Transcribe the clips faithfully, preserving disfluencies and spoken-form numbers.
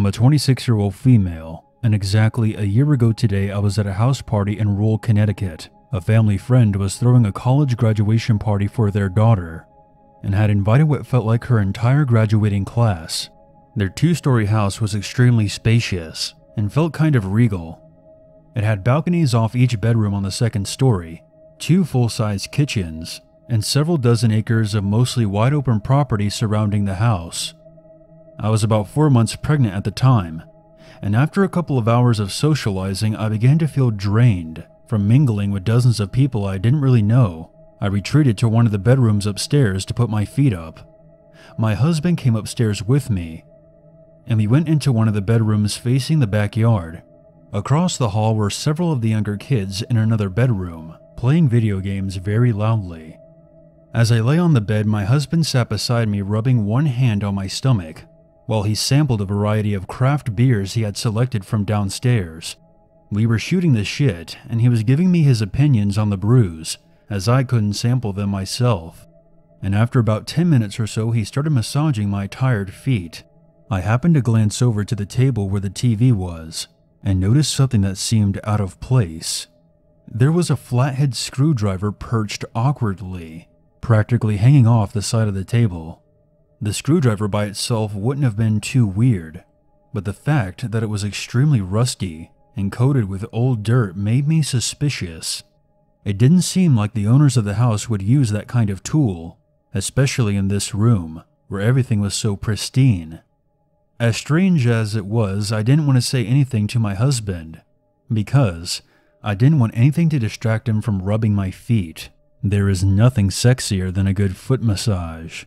I'm a twenty-six-year-old female, and exactly a year ago today I was at a house party in rural Connecticut. A family friend was throwing a college graduation party for their daughter and had invited what felt like her entire graduating class. Their two-story house was extremely spacious and felt kind of regal. It had balconies off each bedroom on the second story, two full-size kitchens, and several dozen acres of mostly wide-open property surrounding the house. I was about four months pregnant at the time, and after a couple of hours of socializing, I began to feel drained from mingling with dozens of people I didn't really know. I retreated to one of the bedrooms upstairs to put my feet up. My husband came upstairs with me, and we went into one of the bedrooms facing the backyard. Across the hall were several of the younger kids in another bedroom, playing video games very loudly. As I lay on the bed, my husband sat beside me, rubbing one hand on my stomach, while he sampled a variety of craft beers he had selected from downstairs. We were shooting the shit, and he was giving me his opinions on the brews, as I couldn't sample them myself. And after about ten minutes or so, he started massaging my tired feet. I happened to glance over to the table where the T V was, and noticed something that seemed out of place. There was a flathead screwdriver perched awkwardly, practically hanging off the side of the table. The screwdriver by itself wouldn't have been too weird, but the fact that it was extremely rusty and coated with old dirt made me suspicious. It didn't seem like the owners of the house would use that kind of tool, especially in this room, where everything was so pristine. As strange as it was, I didn't want to say anything to my husband, because I didn't want anything to distract him from rubbing my feet. There is nothing sexier than a good foot massage.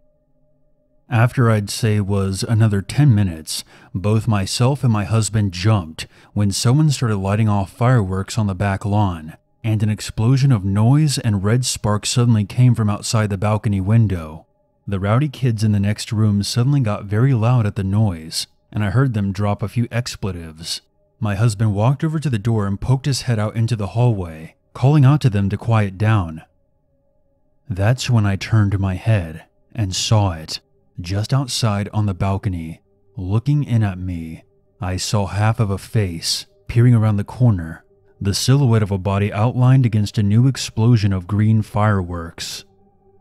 After I'd say was another ten minutes, both myself and my husband jumped when someone started lighting off fireworks on the back lawn, and an explosion of noise and red sparks suddenly came from outside the balcony window. The rowdy kids in the next room suddenly got very loud at the noise, and I heard them drop a few expletives. My husband walked over to the door and poked his head out into the hallway, calling out to them to quiet down. That's when I turned my head and saw it, just outside on the balcony, looking in at me. I saw half of a face peering around the corner, the silhouette of a body outlined against a new explosion of green fireworks.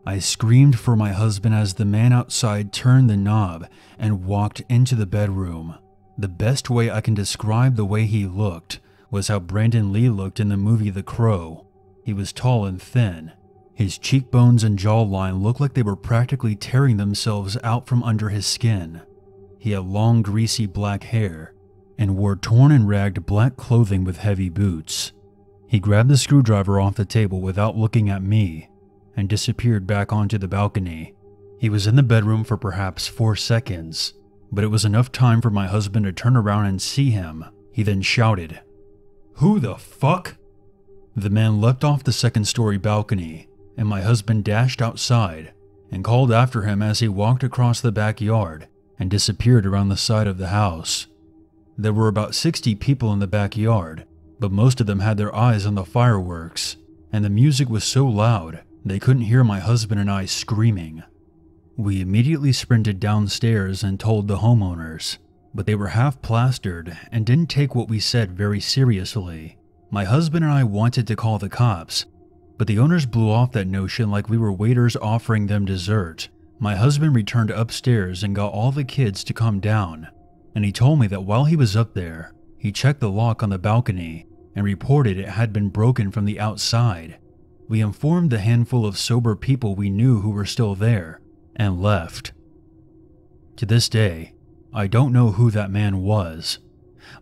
I screamed for my husband as the man outside turned the knob and walked into the bedroom. The best way I can describe the way he looked was how Brandon Lee looked in the movie The Crow. He was tall and thin. His cheekbones and jawline looked like they were practically tearing themselves out from under his skin. He had long, greasy black hair and wore torn and ragged black clothing with heavy boots. He grabbed the screwdriver off the table without looking at me and disappeared back onto the balcony. He was in the bedroom for perhaps four seconds, but it was enough time for my husband to turn around and see him. He then shouted, "Who the fuck?" The man leapt off the second story balcony, and my husband dashed outside and called after him as he walked across the backyard and disappeared around the side of the house. There were about sixty people in the backyard, but most of them had their eyes on the fireworks, and the music was so loud they couldn't hear my husband and I screaming. We immediately sprinted downstairs and told the homeowners, but they were half plastered and didn't take what we said very seriously. My husband and I wanted to call the cops, but the owners blew off that notion like we were waiters offering them dessert. My husband returned upstairs and got all the kids to come down, and he told me that while he was up there, he checked the lock on the balcony and reported it had been broken from the outside. We informed the handful of sober people we knew who were still there and left. To this day, I don't know who that man was.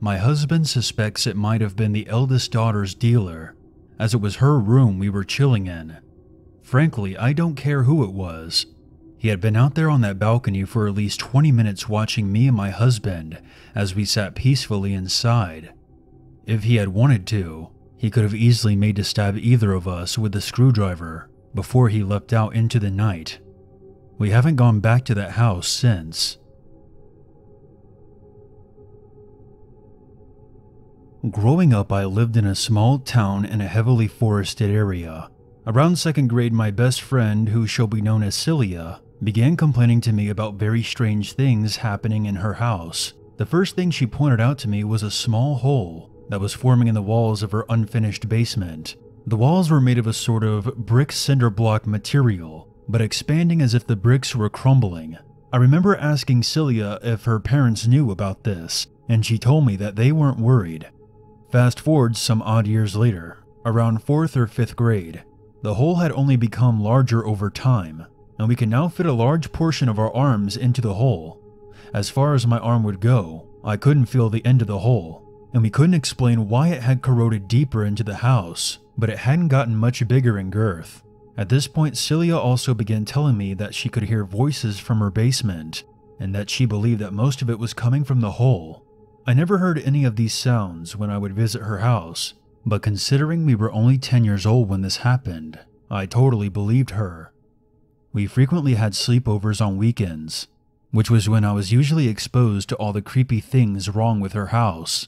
My husband suspects it might have been the eldest daughter's dealer, as it was her room we were chilling in. Frankly, I don't care who it was. He had been out there on that balcony for at least twenty minutes watching me and my husband as we sat peacefully inside. If he had wanted to, he could have easily made to stab either of us with the screwdriver before he leapt out into the night. We haven't gone back to that house since. Growing up, I lived in a small town in a heavily forested area. Around second grade, my best friend, who shall be known as Celia, began complaining to me about very strange things happening in her house. The first thing she pointed out to me was a small hole that was forming in the walls of her unfinished basement. The walls were made of a sort of brick cinder block material, but expanding as if the bricks were crumbling. I remember asking Celia if her parents knew about this, and she told me that they weren't worried. Fast forward some odd years later, around fourth or fifth grade, the hole had only become larger over time, and we can now fit a large portion of our arms into the hole. As far as my arm would go, I couldn't feel the end of the hole, and we couldn't explain why it had corroded deeper into the house, but it hadn't gotten much bigger in girth. At this point, Celia also began telling me that she could hear voices from her basement, and that she believed that most of it was coming from the hole. I never heard any of these sounds when I would visit her house, but considering we were only ten years old when this happened, I totally believed her. We frequently had sleepovers on weekends, which was when I was usually exposed to all the creepy things wrong with her house.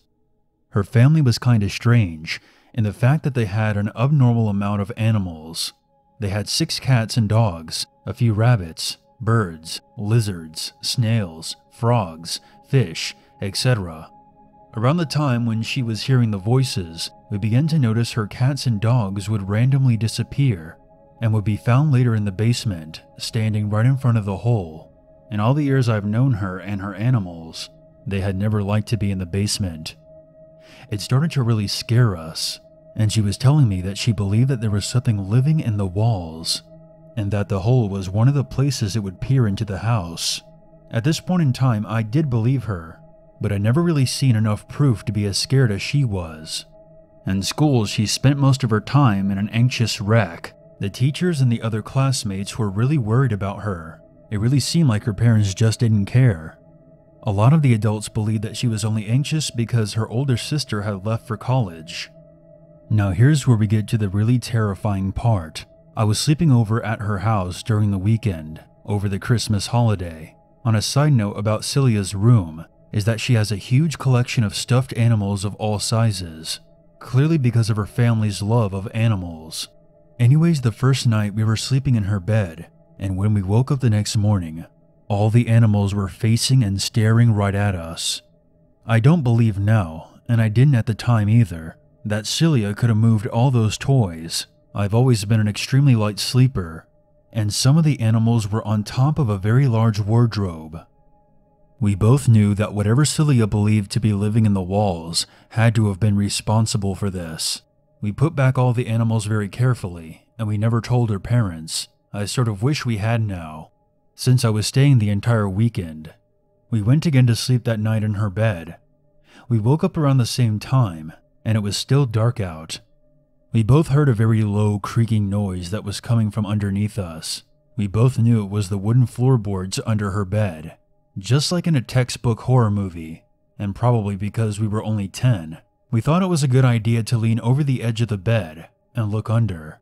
Her family was kinda strange in the fact that they had an abnormal amount of animals. They had six cats and dogs, a few rabbits, birds, lizards, snails, frogs, fish, et cetera. Around the time when she was hearing the voices, we began to notice her cats and dogs would randomly disappear and would be found later in the basement, standing right in front of the hole. In all the years I've known her and her animals, they had never liked to be in the basement. It started to really scare us, and she was telling me that she believed that there was something living in the walls, and that the hole was one of the places it would peer into the house. At this point in time, I did believe her, but I'd never really seen enough proof to be as scared as she was. In school, she spent most of her time in an anxious wreck. The teachers and the other classmates were really worried about her. It really seemed like her parents just didn't care. A lot of the adults believed that she was only anxious because her older sister had left for college. Now here's where we get to the really terrifying part. I was sleeping over at her house during the weekend, over the Christmas holiday. On a side note about Celia's room is that she has a huge collection of stuffed animals of all sizes, clearly because of her family's love of animals. Anyways, the first night we were sleeping in her bed, and when we woke up the next morning, all the animals were facing and staring right at us. I don't believe now, and I didn't at the time either, that Celia could have moved all those toys. I've always been an extremely light sleeper, and some of the animals were on top of a very large wardrobe. We both knew that whatever Celia believed to be living in the walls had to have been responsible for this. We put back all the animals very carefully, and we never told her parents. I sort of wish we had now, since I was staying the entire weekend. We went again to sleep that night in her bed. We woke up around the same time, and it was still dark out. We both heard a very low creaking noise that was coming from underneath us. We both knew it was the wooden floorboards under her bed, just like in a textbook horror movie, and probably because we were only ten. We thought it was a good idea to lean over the edge of the bed and look under.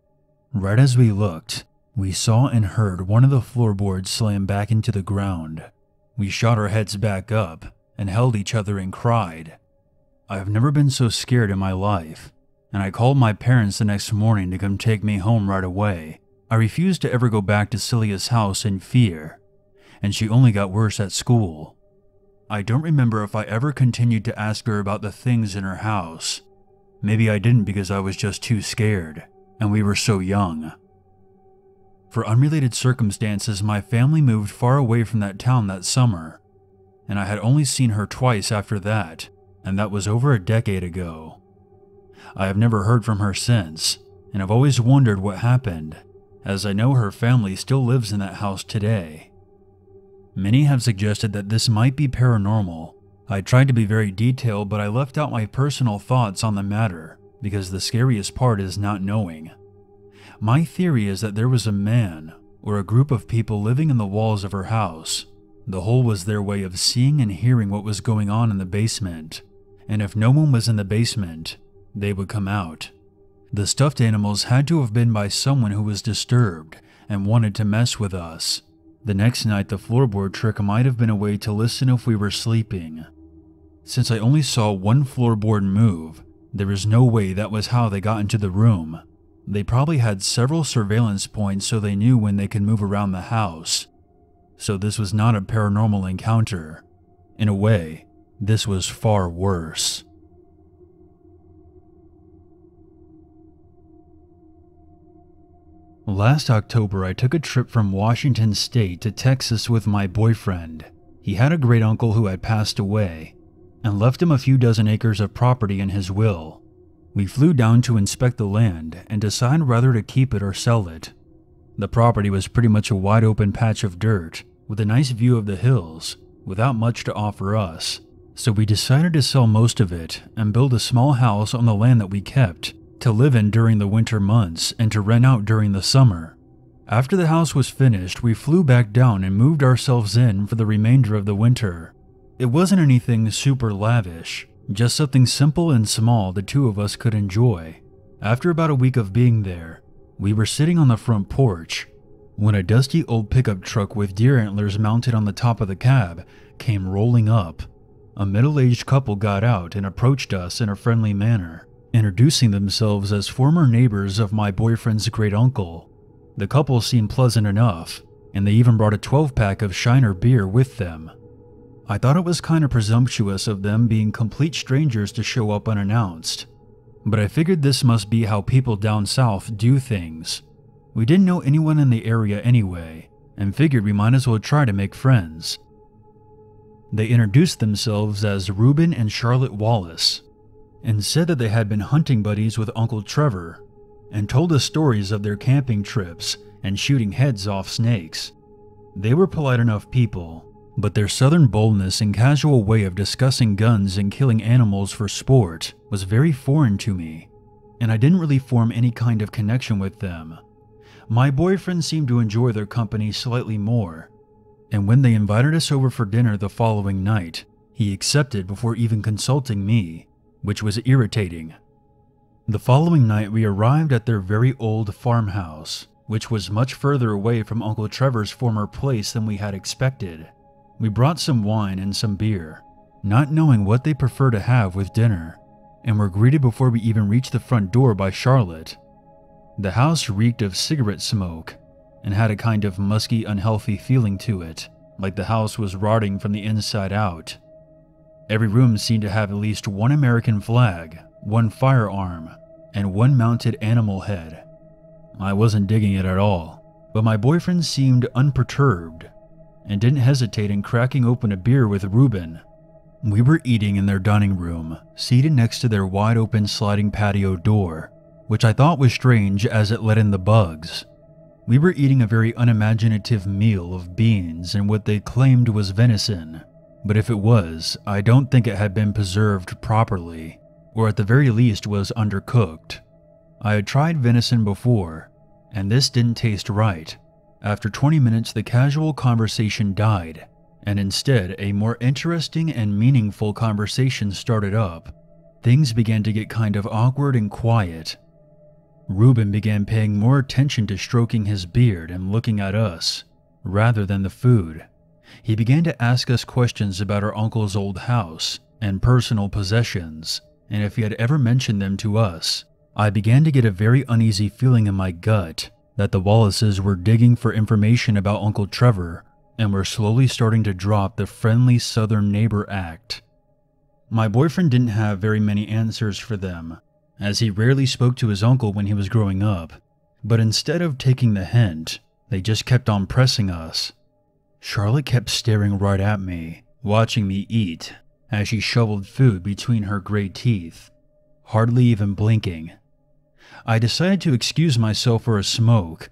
Right as we looked, we saw and heard one of the floorboards slam back into the ground. We shot our heads back up and held each other and cried. I have never been so scared in my life, and I called my parents the next morning to come take me home right away. I refused to ever go back to Celia's house in fear, and she only got worse at school. I don't remember if I ever continued to ask her about the things in her house. Maybe I didn't because I was just too scared, and we were so young. For unrelated circumstances, my family moved far away from that town that summer, and I had only seen her twice after that, and that was over a decade ago. I have never heard from her since, and I've always wondered what happened, as I know her family still lives in that house today. Many have suggested that this might be paranormal. I tried to be very detailed, but I left out my personal thoughts on the matter, because the scariest part is not knowing. My theory is that there was a man or a group of people living in the walls of her house. The hole was their way of seeing and hearing what was going on in the basement, and if no one was in the basement, they would come out. The stuffed animals had to have been by someone who was disturbed and wanted to mess with us. The next night, the floorboard trick might have been a way to listen if we were sleeping. Since I only saw one floorboard move, there is no way that was how they got into the room. They probably had several surveillance points so they knew when they could move around the house. So this was not a paranormal encounter. In a way, This was far worse. Last October, I took a trip from Washington State to Texas with my boyfriend. He had a great uncle who had passed away and left him a few dozen acres of property in his will. We flew down to inspect the land and decide whether to keep it or sell it. The property was pretty much a wide open patch of dirt with a nice view of the hills without much to offer us, so we decided to sell most of it and build a small house on the land that we kept to live in during the winter months and to rent out during the summer. After the house was finished, we flew back down and moved ourselves in for the remainder of the winter. It wasn't anything super lavish, just something simple and small the two of us could enjoy. After about a week of being there, we were sitting on the front porch when a dusty old pickup truck with deer antlers mounted on the top of the cab came rolling up. A middle-aged couple got out and approached us in a friendly manner, introducing themselves as former neighbors of my boyfriend's great uncle. The couple seemed pleasant enough, and they even brought a twelve-pack of Shiner beer with them. I thought it was kind of presumptuous of them, being complete strangers, to show up unannounced, but I figured this must be how people down south do things. We didn't know anyone in the area anyway, and figured we might as well try to make friends. They introduced themselves as Reuben and Charlotte Wallace, and said that they had been hunting buddies with Uncle Trevor, and told us stories of their camping trips and shooting heads off snakes. They were polite enough people, but their southern boldness and casual way of discussing guns and killing animals for sport was very foreign to me, and I didn't really form any kind of connection with them. My boyfriend seemed to enjoy their company slightly more, and when they invited us over for dinner the following night, he accepted before even consulting me, which was irritating. The following night, we arrived at their very old farmhouse, which was much further away from Uncle Trevor's former place than we had expected. We brought some wine and some beer, not knowing what they prefer to have with dinner, and were greeted before we even reached the front door by Charlotte. The house reeked of cigarette smoke and had a kind of musky, unhealthy feeling to it, like the house was rotting from the inside out. Every room seemed to have at least one American flag, one firearm, and one mounted animal head. I wasn't digging it at all, but my boyfriend seemed unperturbed and didn't hesitate in cracking open a beer with Reuben. We were eating in their dining room, seated next to their wide open sliding patio door, which I thought was strange as it let in the bugs. We were eating a very unimaginative meal of beans and what they claimed was venison. But if it was, I don't think it had been preserved properly, or at the very least was undercooked. I had tried venison before, and this didn't taste right. After twenty minutes, the casual conversation died, and instead a more interesting and meaningful conversation started up. Things began to get kind of awkward and quiet. Reuben began paying more attention to stroking his beard and looking at us, rather than the food. He began to ask us questions about our uncle's old house and personal possessions, and if he had ever mentioned them to us. I began to get a very uneasy feeling in my gut that the Wallaces were digging for information about Uncle Trevor and were slowly starting to drop the friendly southern neighbor act. My boyfriend didn't have very many answers for them, as he rarely spoke to his uncle when he was growing up, but instead of taking the hint, they just kept on pressing us. Charlotte kept staring right at me, watching me eat, as she shoveled food between her gray teeth, hardly even blinking. I decided to excuse myself for a smoke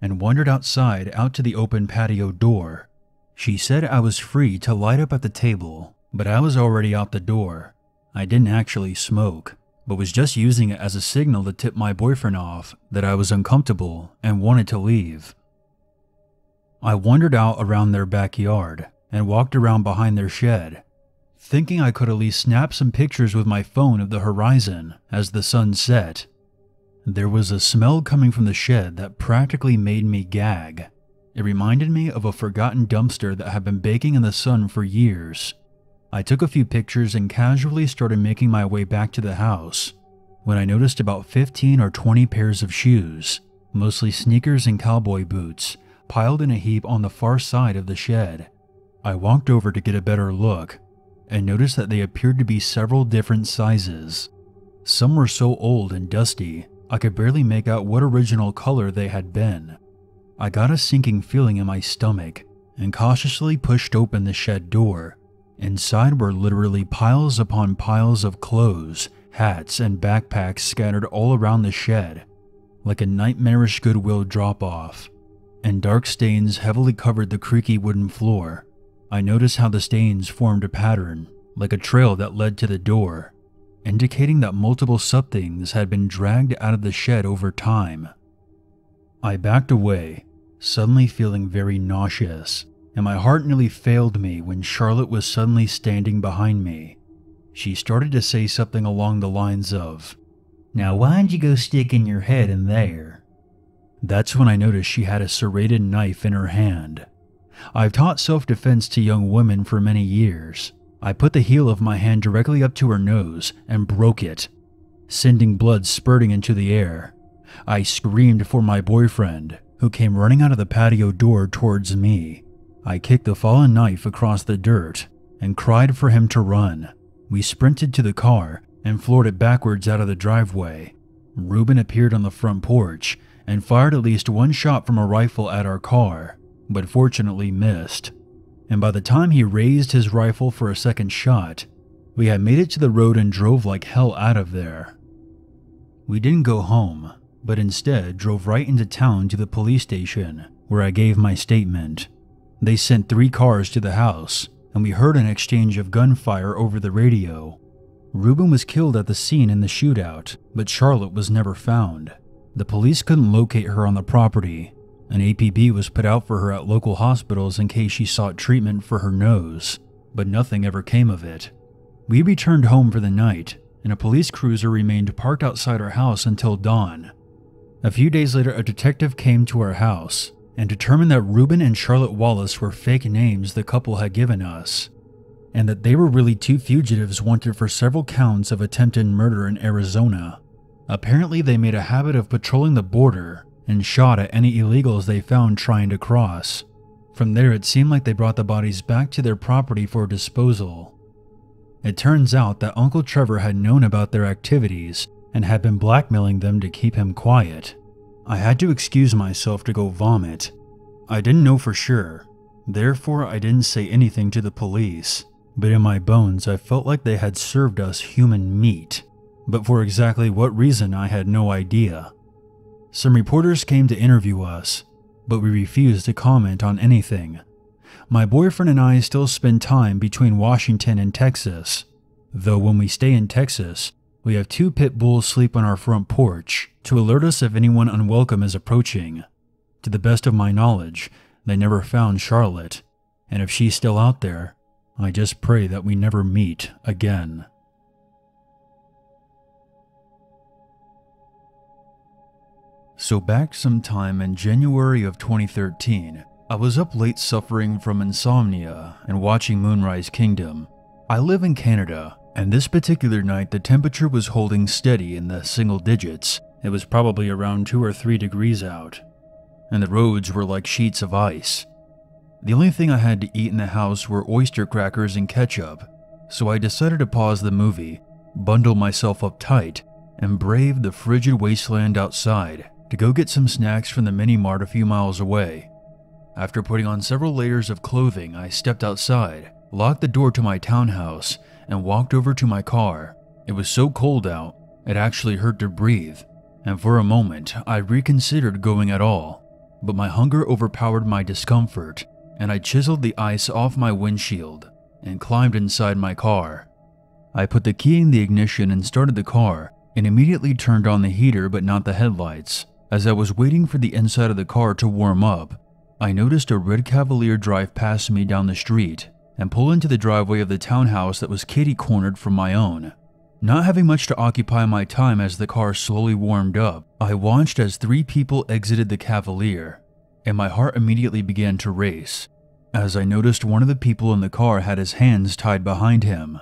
and wandered outside out to the open patio door. She said I was free to light up at the table, but I was already out the door. I didn't actually smoke, but was just using it as a signal to tip my boyfriend off that I was uncomfortable and wanted to leave. I wandered out around their backyard and walked around behind their shed, thinking I could at least snap some pictures with my phone of the horizon as the sun set. There was a smell coming from the shed that practically made me gag. It reminded me of a forgotten dumpster that had been baking in the sun for years. I took a few pictures and casually started making my way back to the house when I noticed about fifteen or twenty pairs of shoes, mostly sneakers and cowboy boots, piled in a heap on the far side of the shed. I walked over to get a better look, and noticed that they appeared to be several different sizes. Some were so old and dusty, I could barely make out what original color they had been. I got a sinking feeling in my stomach and cautiously pushed open the shed door. Inside were literally piles upon piles of clothes, hats, and backpacks scattered all around the shed, like a nightmarish Goodwill drop-off. And dark stains heavily covered the creaky wooden floor. I noticed how the stains formed a pattern, like a trail that led to the door, indicating that multiple somethings had been dragged out of the shed over time. I backed away, suddenly feeling very nauseous, and my heart nearly failed me when Charlotte was suddenly standing behind me. She started to say something along the lines of, "Now why'd you go sticking your head in there?" That's when I noticed she had a serrated knife in her hand. I've taught self-defense to young women for many years. I put the heel of my hand directly up to her nose and broke it, sending blood spurting into the air. I screamed for my boyfriend, who came running out of the patio door towards me. I kicked the fallen knife across the dirt and cried for him to run. We sprinted to the car and floored it backwards out of the driveway. Reuben appeared on the front porch and fired at least one shot from a rifle at our car, but fortunately missed. And by the time he raised his rifle for a second shot, we had made it to the road and drove like hell out of there. We didn't go home, but instead drove right into town to the police station, where I gave my statement. They sent three cars to the house, and we heard an exchange of gunfire over the radio. Reuben was killed at the scene in the shootout, but Charlotte was never found. The police couldn't locate her on the property. An A P B was put out for her at local hospitals in case she sought treatment for her nose, but nothing ever came of it. We returned home for the night, and a police cruiser remained parked outside our house until dawn. A few days later, a detective came to our house and determined that Reuben and Charlotte Wallace were fake names the couple had given us, and that they were really two fugitives wanted for several counts of attempted murder in Arizona. Apparently, they made a habit of patrolling the border and shot at any illegals they found trying to cross. From there, it seemed like they brought the bodies back to their property for disposal. It turns out that Uncle Trevor had known about their activities and had been blackmailing them to keep him quiet. I had to excuse myself to go vomit. I didn't know for sure, therefore I didn't say anything to the police, but in my bones I felt like they had served us human meat. But for exactly what reason I had no idea. Some reporters came to interview us, but we refused to comment on anything. My boyfriend and I still spend time between Washington and Texas, though when we stay in Texas, we have two pit bulls sleep on our front porch to alert us if anyone unwelcome is approaching. To the best of my knowledge, they never found Charlotte, and if she's still out there, I just pray that we never meet again. So back sometime in January of twenty thirteen, I was up late suffering from insomnia and watching Moonrise Kingdom. I live in Canada, and this particular night the temperature was holding steady in the single digits. It was probably around two or three degrees out, and the roads were like sheets of ice. The only thing I had to eat in the house were oyster crackers and ketchup, so I decided to pause the movie, bundle myself up tight, and brave the frigid wasteland outside to go get some snacks from the mini-mart a few miles away. After putting on several layers of clothing, I stepped outside, locked the door to my townhouse, and walked over to my car. It was so cold out, it actually hurt to breathe, and for a moment, I reconsidered going at all, but my hunger overpowered my discomfort, and I chiseled the ice off my windshield and climbed inside my car. I put the key in the ignition and started the car, and immediately turned on the heater but not the headlights. As I was waiting for the inside of the car to warm up, I noticed a red Cavalier drive past me down the street and pull into the driveway of the townhouse that was kitty-cornered from my own. Not having much to occupy my time as the car slowly warmed up, I watched as three people exited the Cavalier, and my heart immediately began to race, as I noticed one of the people in the car had his hands tied behind him.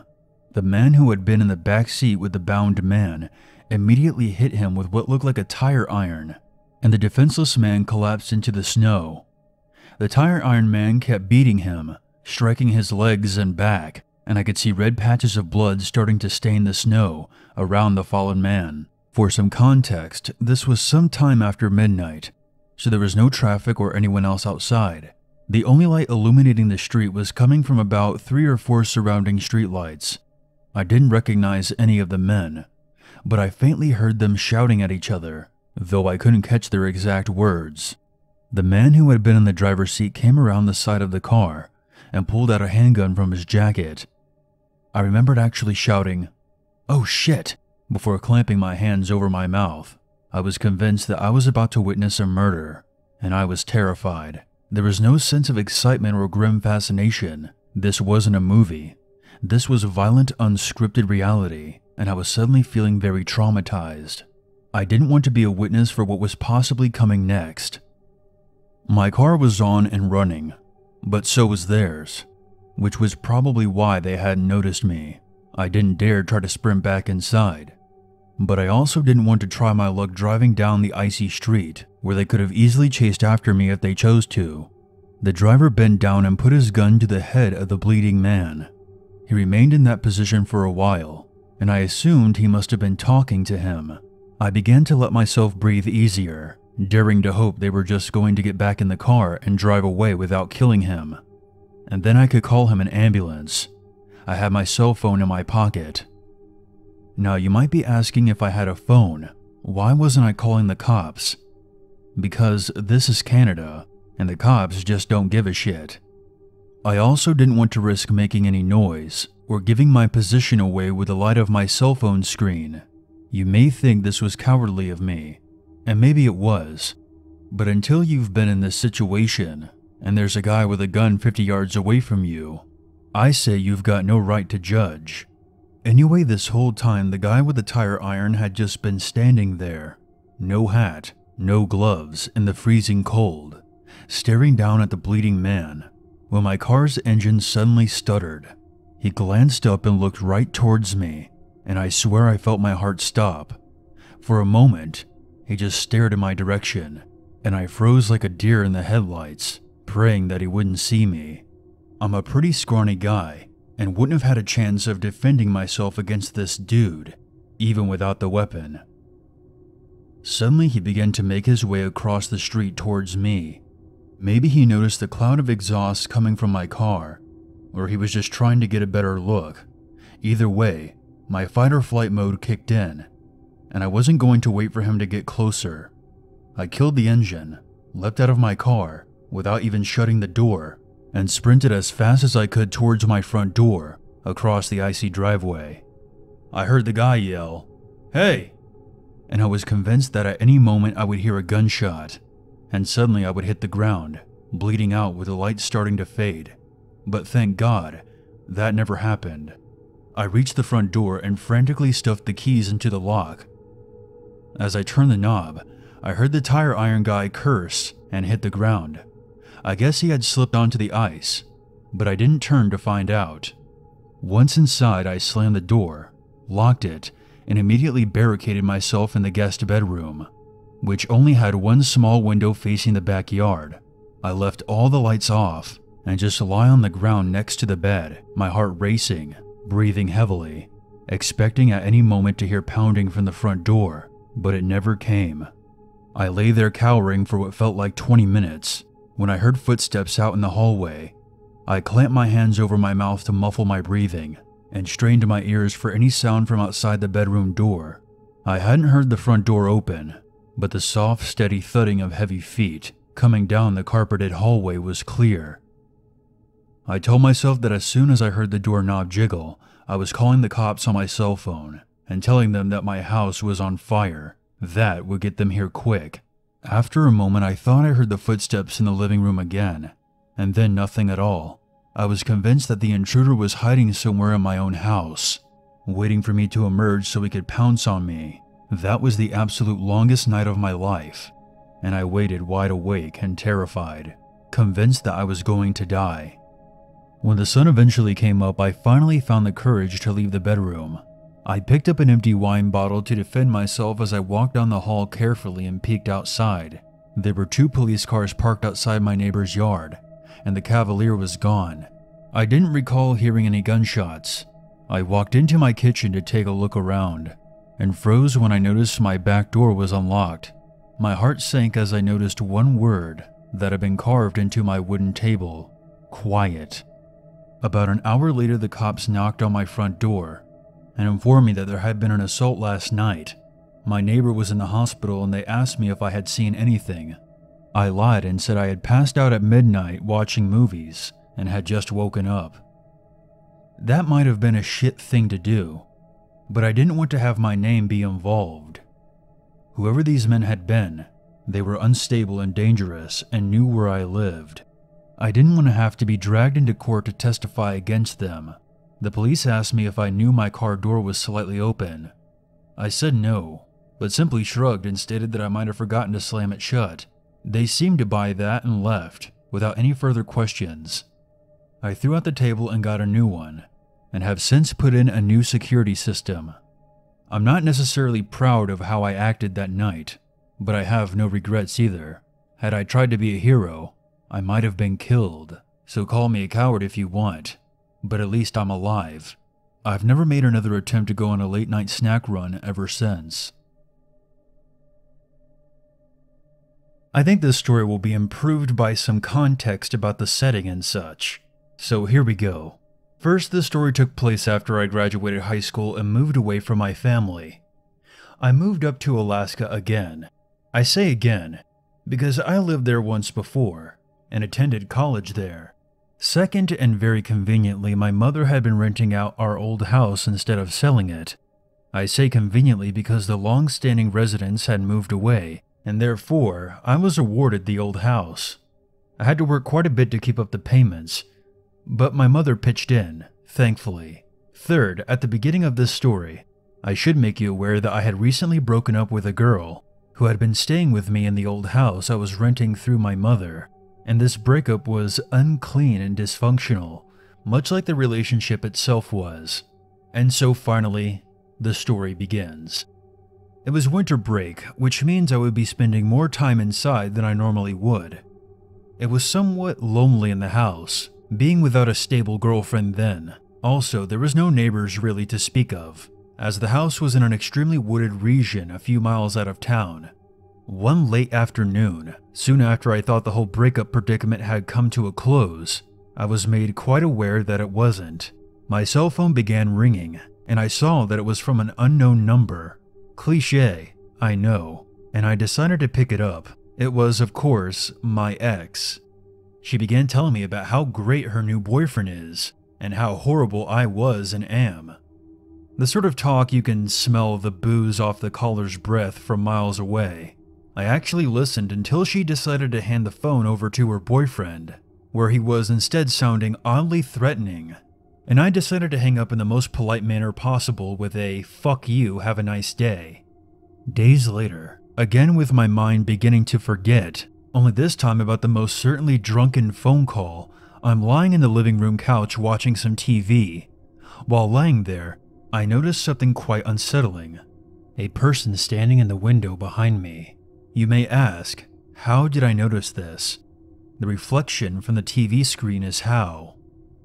The man who had been in the back seat with the bound man immediately hit him with what looked like a tire iron, and the defenseless man collapsed into the snow. The tire iron man kept beating him, striking his legs and back, and I could see red patches of blood starting to stain the snow around the fallen man. For some context, this was some time after midnight, so there was no traffic or anyone else outside. The only light illuminating the street was coming from about three or four surrounding streetlights. I didn't recognize any of the men, but I faintly heard them shouting at each other, though I couldn't catch their exact words. The man who had been in the driver's seat came around the side of the car and pulled out a handgun from his jacket. I remembered actually shouting, "Oh shit," before clamping my hands over my mouth. I was convinced that I was about to witness a murder, and I was terrified. There was no sense of excitement or grim fascination. This wasn't a movie. This was violent, unscripted reality, and I was suddenly feeling very traumatized. I didn't want to be a witness for what was possibly coming next. My car was on and running, but so was theirs, which was probably why they hadn't noticed me. I didn't dare try to sprint back inside. But I also didn't want to try my luck driving down the icy street where they could have easily chased after me if they chose to. The driver bent down and put his gun to the head of the bleeding man. He remained in that position for a while, and I assumed he must have been talking to him. I began to let myself breathe easier, daring to hope they were just going to get back in the car and drive away without killing him. And then I could call him an ambulance. I had my cell phone in my pocket. Now, you might be asking if I had a phone. Why wasn't I calling the cops? Because this is Canada, and the cops just don't give a shit. I also didn't want to risk making any noise or giving my position away with the light of my cell phone screen. You may think this was cowardly of me, and maybe it was, but until you've been in this situation and there's a guy with a gun fifty yards away from you, I say you've got no right to judge. Anyway, this whole time, the guy with the tire iron had just been standing there, no hat, no gloves, in the freezing cold, staring down at the bleeding man, when my car's engine suddenly stuttered. He glanced up and looked right towards me, and I swear I felt my heart stop. For a moment, he just stared in my direction, and I froze like a deer in the headlights, praying that he wouldn't see me. I'm a pretty scrawny guy, and wouldn't have had a chance of defending myself against this dude, even without the weapon. Suddenly, he began to make his way across the street towards me. Maybe he noticed the cloud of exhaust coming from my car, or he was just trying to get a better look. Either way, my fight or flight mode kicked in, and I wasn't going to wait for him to get closer. I killed the engine, leapt out of my car without even shutting the door, and sprinted as fast as I could towards my front door, across the icy driveway. I heard the guy yell, "Hey!" and I was convinced that at any moment I would hear a gunshot, and suddenly I would hit the ground, bleeding out with the lights starting to fade. But thank God, that never happened. I reached the front door and frantically stuffed the keys into the lock. As I turned the knob, I heard the tire iron guy curse and hit the ground. I guess he had slipped onto the ice, but I didn't turn to find out. Once inside, I slammed the door, locked it, and immediately barricaded myself in the guest bedroom, which only had one small window facing the backyard. I left all the lights off and just lie on the ground next to the bed, my heart racing, breathing heavily, expecting at any moment to hear pounding from the front door, but it never came. I lay there cowering for what felt like twenty minutes. When I heard footsteps out in the hallway, I clamped my hands over my mouth to muffle my breathing and strained my ears for any sound from outside the bedroom door. I hadn't heard the front door open, but the soft, steady thudding of heavy feet coming down the carpeted hallway was clear. I told myself that as soon as I heard the doorknob jiggle, I was calling the cops on my cell phone and telling them that my house was on fire. That would get them here quick. After a moment, I thought I heard the footsteps in the living room again, and then nothing at all. I was convinced that the intruder was hiding somewhere in my own house, waiting for me to emerge so he could pounce on me. That was the absolute longest night of my life, and I waited wide awake and terrified, convinced that I was going to die. When the sun eventually came up, I finally found the courage to leave the bedroom. I picked up an empty wine bottle to defend myself as I walked down the hall carefully and peeked outside. There were two police cars parked outside my neighbor's yard, and the Cavalier was gone. I didn't recall hearing any gunshots. I walked into my kitchen to take a look around and froze when I noticed my back door was unlocked. My heart sank as I noticed one word that had been carved into my wooden table: quiet. About an hour later, the cops knocked on my front door and informed me that there had been an assault last night. My neighbor was in the hospital and they asked me if I had seen anything. I lied and said I had passed out at midnight watching movies and had just woken up. That might have been a shit thing to do, but I didn't want to have my name be involved. Whoever these men had been, they were unstable and dangerous and knew where I lived. I didn't want to have to be dragged into court to testify against them. The police asked me if I knew my car door was slightly open. I said no, but simply shrugged and stated that I might have forgotten to slam it shut. They seemed to buy that and left without any further questions. I threw out the table and got a new one, and have since put in a new security system. I'm not necessarily proud of how I acted that night, but I have no regrets either. Had I tried to be a hero, I might have been killed, so call me a coward if you want, but at least I'm alive. I've never made another attempt to go on a late night snack run ever since. I think this story will be improved by some context about the setting and such. So here we go. First, this story took place after I graduated high school and moved away from my family. I moved up to Alaska again. I say again, because I lived there once before and attended college there. Second, and very conveniently, my mother had been renting out our old house instead of selling it. I say conveniently because the long-standing residents had moved away, and therefore, I was awarded the old house. I had to work quite a bit to keep up the payments, but my mother pitched in, thankfully. Third, at the beginning of this story, I should make you aware that I had recently broken up with a girl who had been staying with me in the old house I was renting through my mother, and this breakup was unclean and dysfunctional, much like the relationship itself was. And so finally, the story begins. It was winter break, which means I would be spending more time inside than I normally would. It was somewhat lonely in the house, being without a stable girlfriend then. Also, there was no neighbors really to speak of, as the house was in an extremely wooded region a few miles out of town. One late afternoon, soon after I thought the whole breakup predicament had come to a close, I was made quite aware that it wasn't. My cell phone began ringing, and I saw that it was from an unknown number. Cliché, I know, and I decided to pick it up. It was, of course, my ex. She began telling me about how great her new boyfriend is, and how horrible I was and am. The sort of talk you can smell the booze off the caller's breath from miles away. I actually listened until she decided to hand the phone over to her boyfriend, where he was instead sounding oddly threatening, and I decided to hang up in the most polite manner possible with a "fuck you, have a nice day." Days later, again with my mind beginning to forget, only this time about the most certainly drunken phone call, I'm lying in the living room couch watching some T V. While lying there, I noticed something quite unsettling: a person standing in the window behind me. You may ask, how did I notice this? The reflection from the T V screen is how.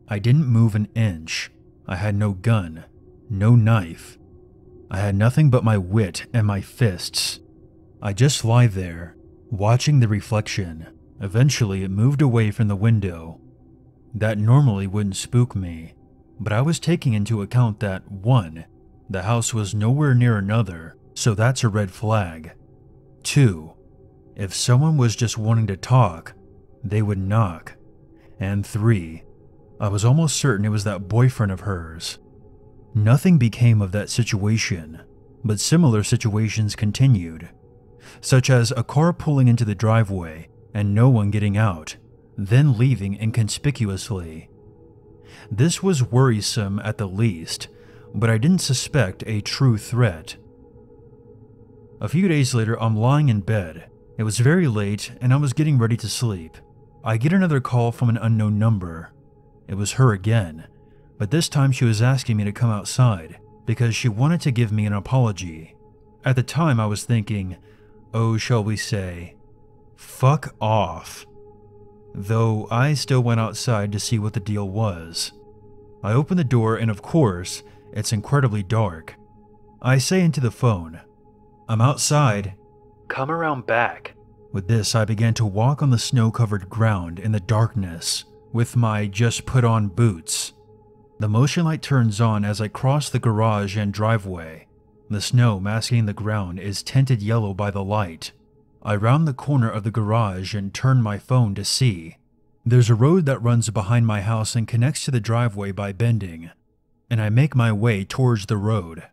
I didn't move an inch. I had no gun, no knife. I had nothing but my wit and my fists. I just lie there, watching the reflection. Eventually, it moved away from the window. That normally wouldn't spook me, but I was taking into account that, one, the house was nowhere near another, so that's a red flag. Two, if someone was just wanting to talk, they would knock. And three, I was almost certain it was that boyfriend of hers. Nothing became of that situation, but similar situations continued, such as a car pulling into the driveway and no one getting out, then leaving inconspicuously. This was worrisome at the least, but I didn't suspect a true threat. A few days later, I'm lying in bed. It was very late and I was getting ready to sleep. I get another call from an unknown number. It was her again, but this time she was asking me to come outside because she wanted to give me an apology. At the time I was thinking, oh, shall we say, fuck off. though I still went outside to see what the deal was. I open the door and of course, it's incredibly dark. I say into the phone, "I'm outside. Come around back." With this, I began to walk on the snow-covered ground in the darkness with my just-put-on boots. The motion light turns on as I cross the garage and driveway. The snow masking the ground is tinted yellow by the light. I round the corner of the garage and turn my phone to see. There's a road that runs behind my house and connects to the driveway by bending, and I make my way towards the road.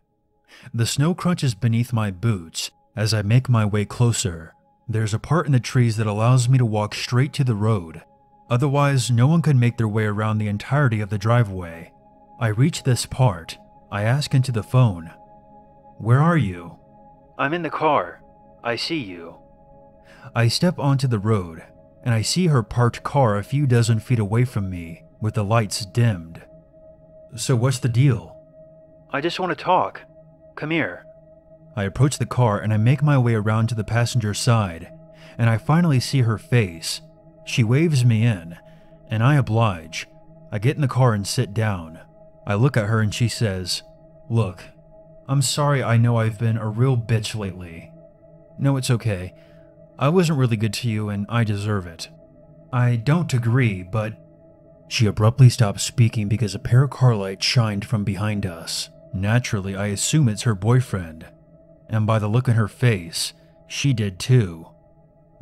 The snow crunches beneath my boots as I make my way closer. There's a part in the trees that allows me to walk straight to the road, otherwise no one could make their way around the entirety of the driveway. I reach this part. I ask into the phone, "Where are you?" "I'm in the car. I see you." I step onto the road, and I see her parked car a few dozen feet away from me, with the lights dimmed. "So what's the deal?" "I just want to talk. Come here." I approach the car and I make my way around to the passenger side, and I finally see her face. She waves me in, and I oblige. I get in the car and sit down. I look at her and she says, "Look, I'm sorry, I know I've been a real bitch lately." "No, it's okay. I wasn't really good to you and I deserve it." I don't agree, but... She abruptly stops speaking because a pair of car lights shined from behind us. Naturally, I assume it's her boyfriend. And by the look in her face, she did too.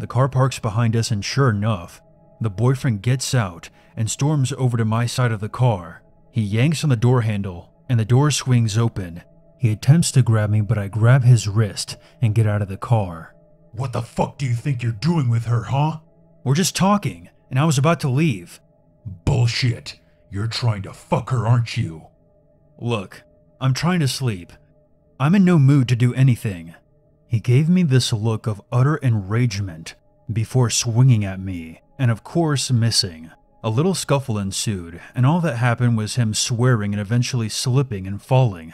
The car parks behind us and sure enough, the boyfriend gets out and storms over to my side of the car. He yanks on the door handle and the door swings open. He attempts to grab me, but I grab his wrist and get out of the car. "What the fuck do you think you're doing with her, huh?" "We're just talking, and I was about to leave." "Bullshit. You're trying to fuck her, aren't you?" "Look, I'm trying to sleep. I'm in no mood to do anything." He gave me this look of utter enragement before swinging at me and of course missing. A little scuffle ensued and all that happened was him swearing and eventually slipping and falling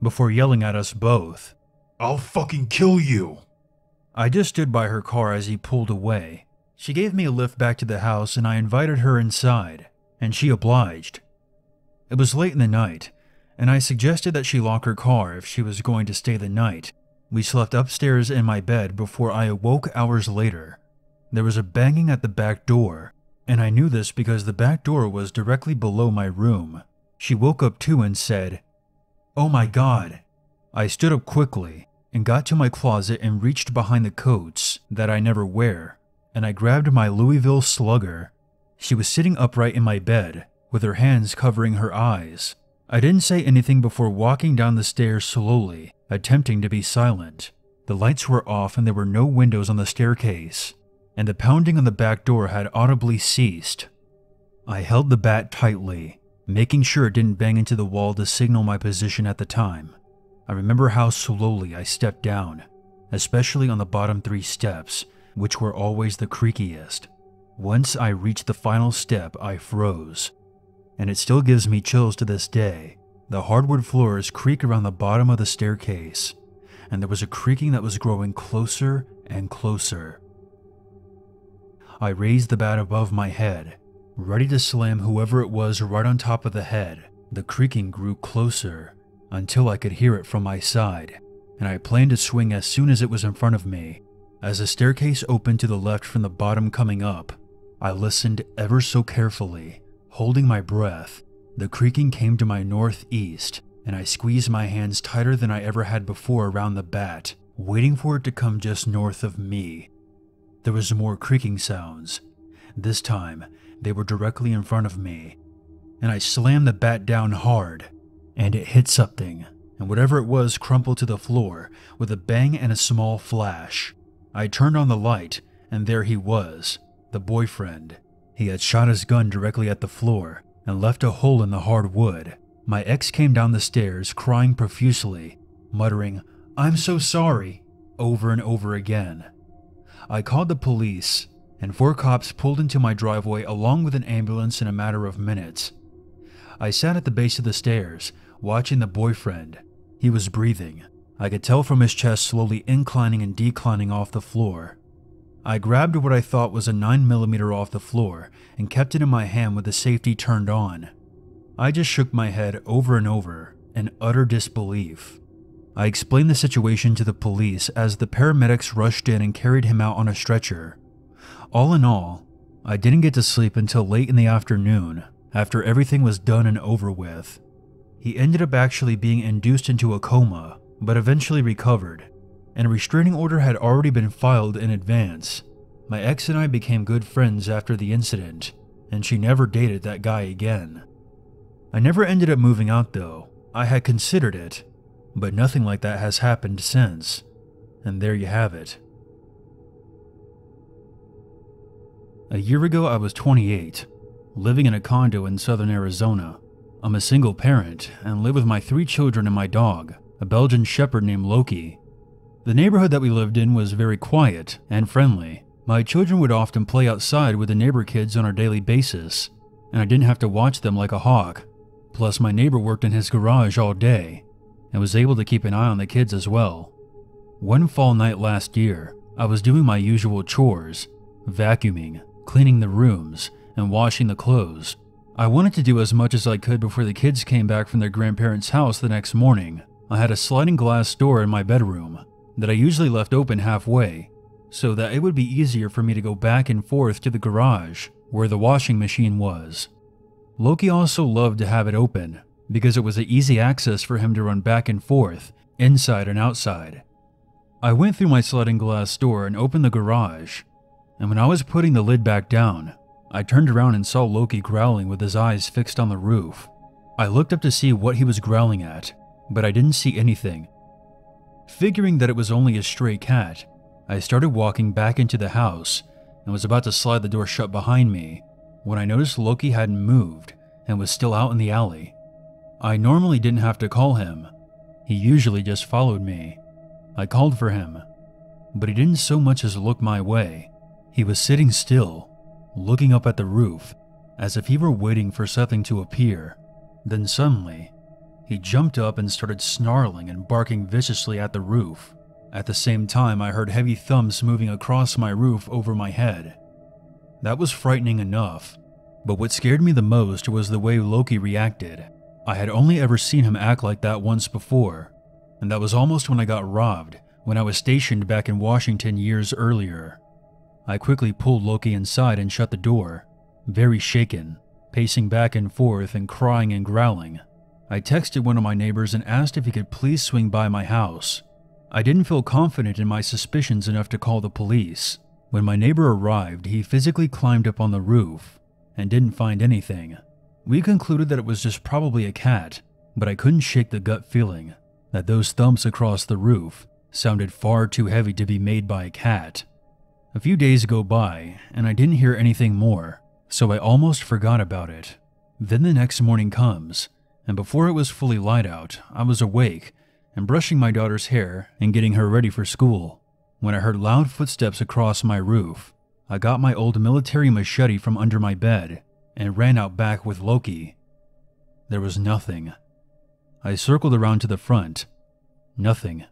before yelling at us both. "I'll fucking kill you." I just stood by her car as he pulled away. She gave me a lift back to the house and I invited her inside and she obliged. It was late in the night, and I suggested that she lock her car if she was going to stay the night. We slept upstairs in my bed before I awoke hours later. There was a banging at the back door, and I knew this because the back door was directly below my room. She woke up too and said, "Oh my God." I stood up quickly and got to my closet and reached behind the coats that I never wear, and I grabbed my Louisville Slugger. She was sitting upright in my bed, with her hands covering her eyes. I didn't say anything before walking down the stairs slowly, attempting to be silent. The lights were off and there were no windows on the staircase, and the pounding on the back door had audibly ceased. I held the bat tightly, making sure it didn't bang into the wall to signal my position at the time. I remember how slowly I stepped down, especially on the bottom three steps, which were always the creakiest. Once I reached the final step, I froze. And it still gives me chills to this day. The hardwood floors creak around the bottom of the staircase, and there was a creaking that was growing closer and closer. I raised the bat above my head, ready to slam whoever it was right on top of the head. The creaking grew closer until I could hear it from my side, and I planned to swing as soon as it was in front of me. As the staircase opened to the left from the bottom coming up, I listened ever so carefully. Holding my breath, the creaking came to my northeast, and I squeezed my hands tighter than I ever had before around the bat, waiting for it to come just north of me. There was more creaking sounds. This time, they were directly in front of me, and I slammed the bat down hard, and it hit something, and whatever it was crumpled to the floor with a bang and a small flash. I turned on the light, and there he was, the boyfriend. He had shot his gun directly at the floor and left a hole in the hard wood. My ex came down the stairs crying profusely, muttering, "I'm so sorry," over and over again. I called the police, and four cops pulled into my driveway along with an ambulance in a matter of minutes. I sat at the base of the stairs, watching the boyfriend. He was breathing. I could tell from his chest slowly inclining and declining off the floor. I grabbed what I thought was a nine millimeter off the floor and kept it in my hand with the safety turned on. I just shook my head over and over in utter disbelief. I explained the situation to the police as the paramedics rushed in and carried him out on a stretcher. All in all, I didn't get to sleep until late in the afternoon after everything was done and over with. He ended up actually being induced into a coma, but eventually recovered, and a restraining order had already been filed in advance. My ex and I became good friends after the incident, and she never dated that guy again. I never ended up moving out though. I had considered it, but nothing like that has happened since. And there you have it. A year ago, I was twenty-eight, living in a condo in southern Arizona. I'm a single parent and live with my three children and my dog, a Belgian shepherd named Loki. The neighborhood that we lived in was very quiet and friendly. My children would often play outside with the neighbor kids on a daily basis, and I didn't have to watch them like a hawk. Plus, my neighbor worked in his garage all day and was able to keep an eye on the kids as well. One fall night last year, I was doing my usual chores, vacuuming, cleaning the rooms, and washing the clothes. I wanted to do as much as I could before the kids came back from their grandparents' house the next morning. I had a sliding glass door in my bedroom that I usually left open halfway so that it would be easier for me to go back and forth to the garage where the washing machine was. Loki also loved to have it open because it was an easy access for him to run back and forth, inside and outside. I went through my sliding glass door and opened the garage, and when I was putting the lid back down, I turned around and saw Loki growling with his eyes fixed on the roof. I looked up to see what he was growling at, but I didn't see anything. Figuring that it was only a stray cat, I started walking back into the house and was about to slide the door shut behind me when I noticed Loki hadn't moved and was still out in the alley. I normally didn't have to call him. He usually just followed me. I called for him, but he didn't so much as look my way. He was sitting still, looking up at the roof as if he were waiting for something to appear. Then suddenly, he jumped up and started snarling and barking viciously at the roof. At the same time, I heard heavy thumps moving across my roof over my head. That was frightening enough, but what scared me the most was the way Loki reacted. I had only ever seen him act like that once before, and that was almost when I got robbed when I was stationed back in Washington years earlier. I quickly pulled Loki inside and shut the door, very shaken, pacing back and forth and crying and growling. I texted one of my neighbors and asked if he could please swing by my house. I didn't feel confident in my suspicions enough to call the police. When my neighbor arrived, he physically climbed up on the roof and didn't find anything. We concluded that it was just probably a cat, but I couldn't shake the gut feeling that those thumps across the roof sounded far too heavy to be made by a cat. A few days go by, and I didn't hear anything more, so I almost forgot about it. Then the next morning comes, and before it was fully light out, I was awake and brushing my daughter's hair and getting her ready for school when I heard loud footsteps across my roof. I got my old military machete from under my bed and ran out back with Loki. There was nothing. I circled around to the front. Nothing.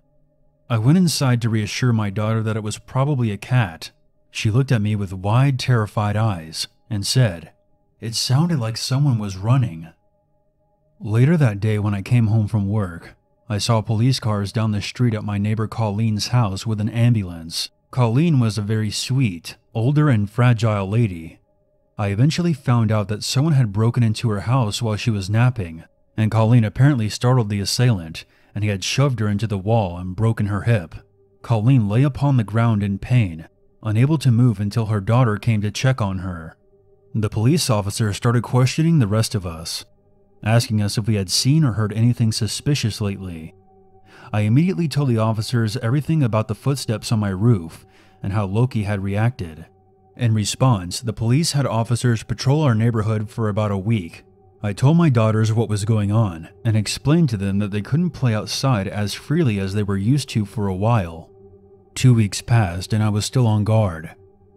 I went inside to reassure my daughter that it was probably a cat. She looked at me with wide, terrified eyes and said, "It sounded like someone was running." Later that day when I came home from work, I saw police cars down the street at my neighbor Colleen's house with an ambulance. Colleen was a very sweet, older and fragile lady. I eventually found out that someone had broken into her house while she was napping, and Colleen apparently startled the assailant, and he had shoved her into the wall and broken her hip. Colleen lay upon the ground in pain, unable to move until her daughter came to check on her. The police officer started questioning the rest of us, asking us if we had seen or heard anything suspicious lately. I immediately told the officers everything about the footsteps on my roof and how Loki had reacted. In response, the police had officers patrol our neighborhood for about a week. I told my daughters what was going on and explained to them that they couldn't play outside as freely as they were used to for a while. Two weeks passed and I was still on guard.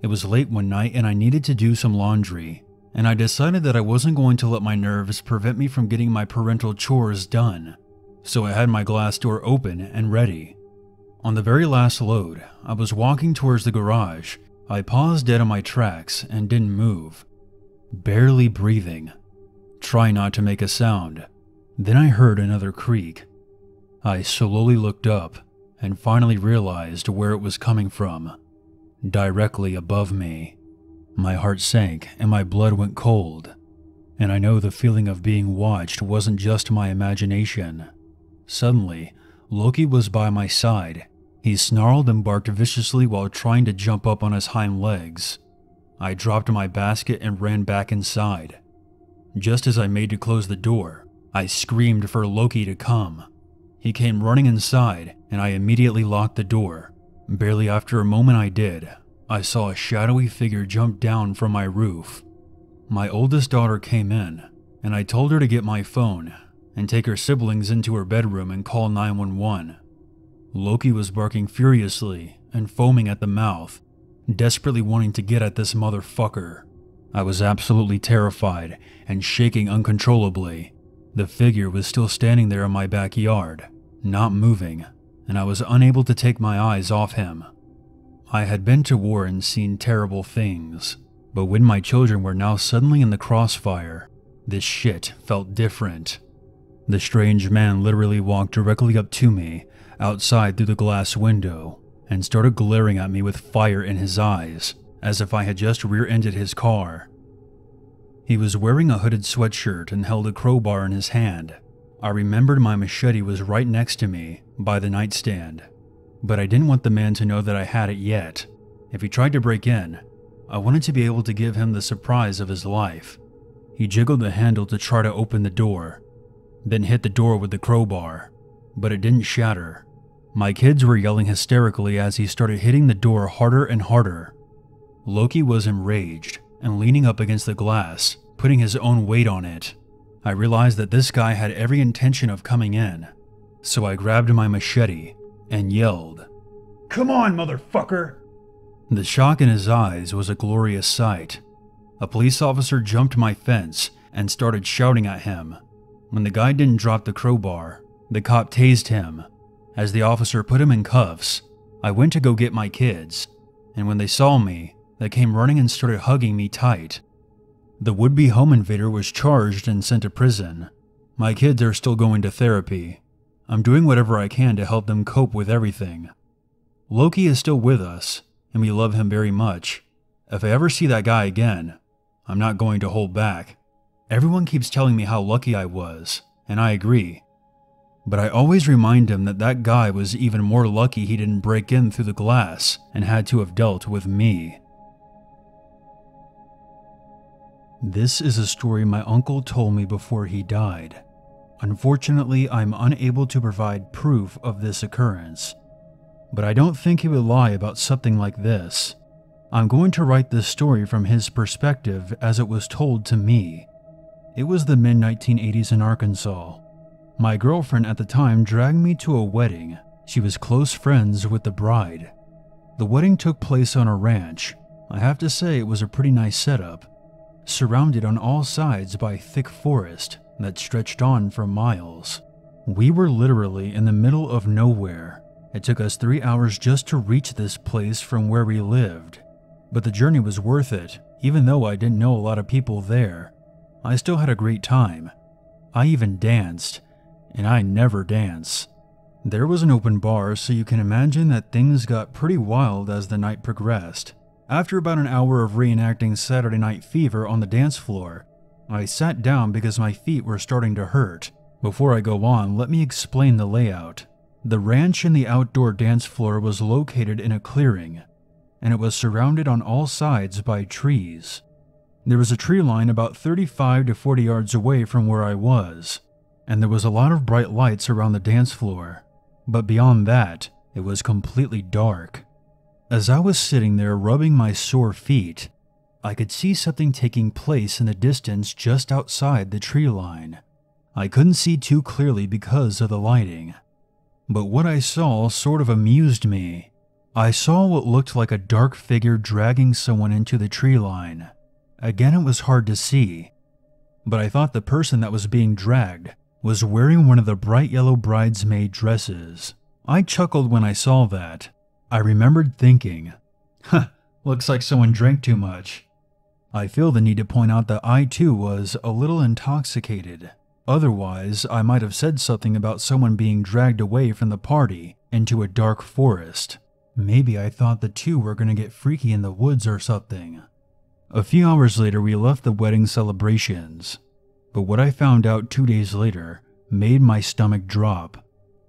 It was late one night and I needed to do some laundry, and I decided that I wasn't going to let my nerves prevent me from getting my parental chores done, so I had my glass door open and ready. On the very last load, I was walking towards the garage I paused dead on my tracks and didn't move, barely breathing, trying not to make a sound. Then I heard another creak. I slowly looked up and finally realized where it was coming from, directly above me. My heart sank and my blood went cold, and I know the feeling of being watched wasn't just my imagination. Suddenly, Loki was by my side. He snarled and barked viciously while trying to jump up on his hind legs. I dropped my basket and ran back inside. Just as I made to close the door, I screamed for Loki to come. He came running inside, and I immediately locked the door. Barely after a moment I did, I saw a shadowy figure jump down from my roof. My oldest daughter came in, and I told her to get my phone and take her siblings into her bedroom and call nine one one. Loki was barking furiously and foaming at the mouth, desperately wanting to get at this motherfucker. I was absolutely terrified and shaking uncontrollably. The figure was still standing there in my backyard, not moving, and I was unable to take my eyes off him. I had been to war and seen terrible things, but when my children were now suddenly in the crossfire, this shit felt different. The strange man literally walked directly up to me, outside through the glass window, and started glaring at me with fire in his eyes, as if I had just rear-ended his car. He was wearing a hooded sweatshirt and held a crowbar in his hand. I remembered my machete was right next to me, by the nightstand, but I didn't want the man to know that I had it yet. If he tried to break in, I wanted to be able to give him the surprise of his life. He jiggled the handle to try to open the door, then hit the door with the crowbar, but it didn't shatter. My kids were yelling hysterically as he started hitting the door harder and harder. Loki was enraged and leaning up against the glass, putting his own weight on it. I realized that this guy had every intention of coming in, so I grabbed my machete and yelled, "Come on, motherfucker!" The shock in his eyes was a glorious sight. A police officer jumped my fence and started shouting at him. When the guy didn't drop the crowbar, the cop tased him. As the officer put him in cuffs, I went to go get my kids, and when they saw me, they came running and started hugging me tight. The would-be home invader was charged and sent to prison. My kids are still going to therapy. I'm doing whatever I can to help them cope with everything. Loki is still with us, and we love him very much. If I ever see that guy again, I'm not going to hold back. Everyone keeps telling me how lucky I was, and I agree. But I always remind him that that guy was even more lucky he didn't break in through the glass and had to have dealt with me. This is a story my uncle told me before he died. Unfortunately, I'm unable to provide proof of this occurrence, but I don't think he would lie about something like this. I'm going to write this story from his perspective as it was told to me. It was the mid nineteen eighties in Arkansas. My girlfriend at the time dragged me to a wedding. She was close friends with the bride. The wedding took place on a ranch. I have to say it was a pretty nice setup, surrounded on all sides by thick forest that stretched on for miles. We were literally in the middle of nowhere. It took us three hours just to reach this place from where we lived, but the journey was worth it, even though I didn't know a lot of people there. I still had a great time. I even danced, and I never dance. There was an open bar, so you can imagine that things got pretty wild as the night progressed. After about an hour of reenacting Saturday Night Fever on the dance floor, I sat down because my feet were starting to hurt. Before I go on, let me explain the layout. The ranch and the outdoor dance floor was located in a clearing, and it was surrounded on all sides by trees. There was a tree line about thirty-five to forty yards away from where I was, and there was a lot of bright lights around the dance floor, but beyond that, it was completely dark. As I was sitting there rubbing my sore feet, I could see something taking place in the distance just outside the tree line. I couldn't see too clearly because of the lighting, but what I saw sort of amused me. I saw what looked like a dark figure dragging someone into the tree line. Again, it was hard to see, but I thought the person that was being dragged was wearing one of the bright yellow bridesmaid dresses. I chuckled when I saw that. I remembered thinking, huh, Looks like someone drank too much. I feel the need to point out that I too was a little intoxicated. Otherwise, I might have said something about someone being dragged away from the party into a dark forest. Maybe I thought the two were going to get freaky in the woods or something. A few hours later, we left the wedding celebrations. But what I found out two days later made my stomach drop.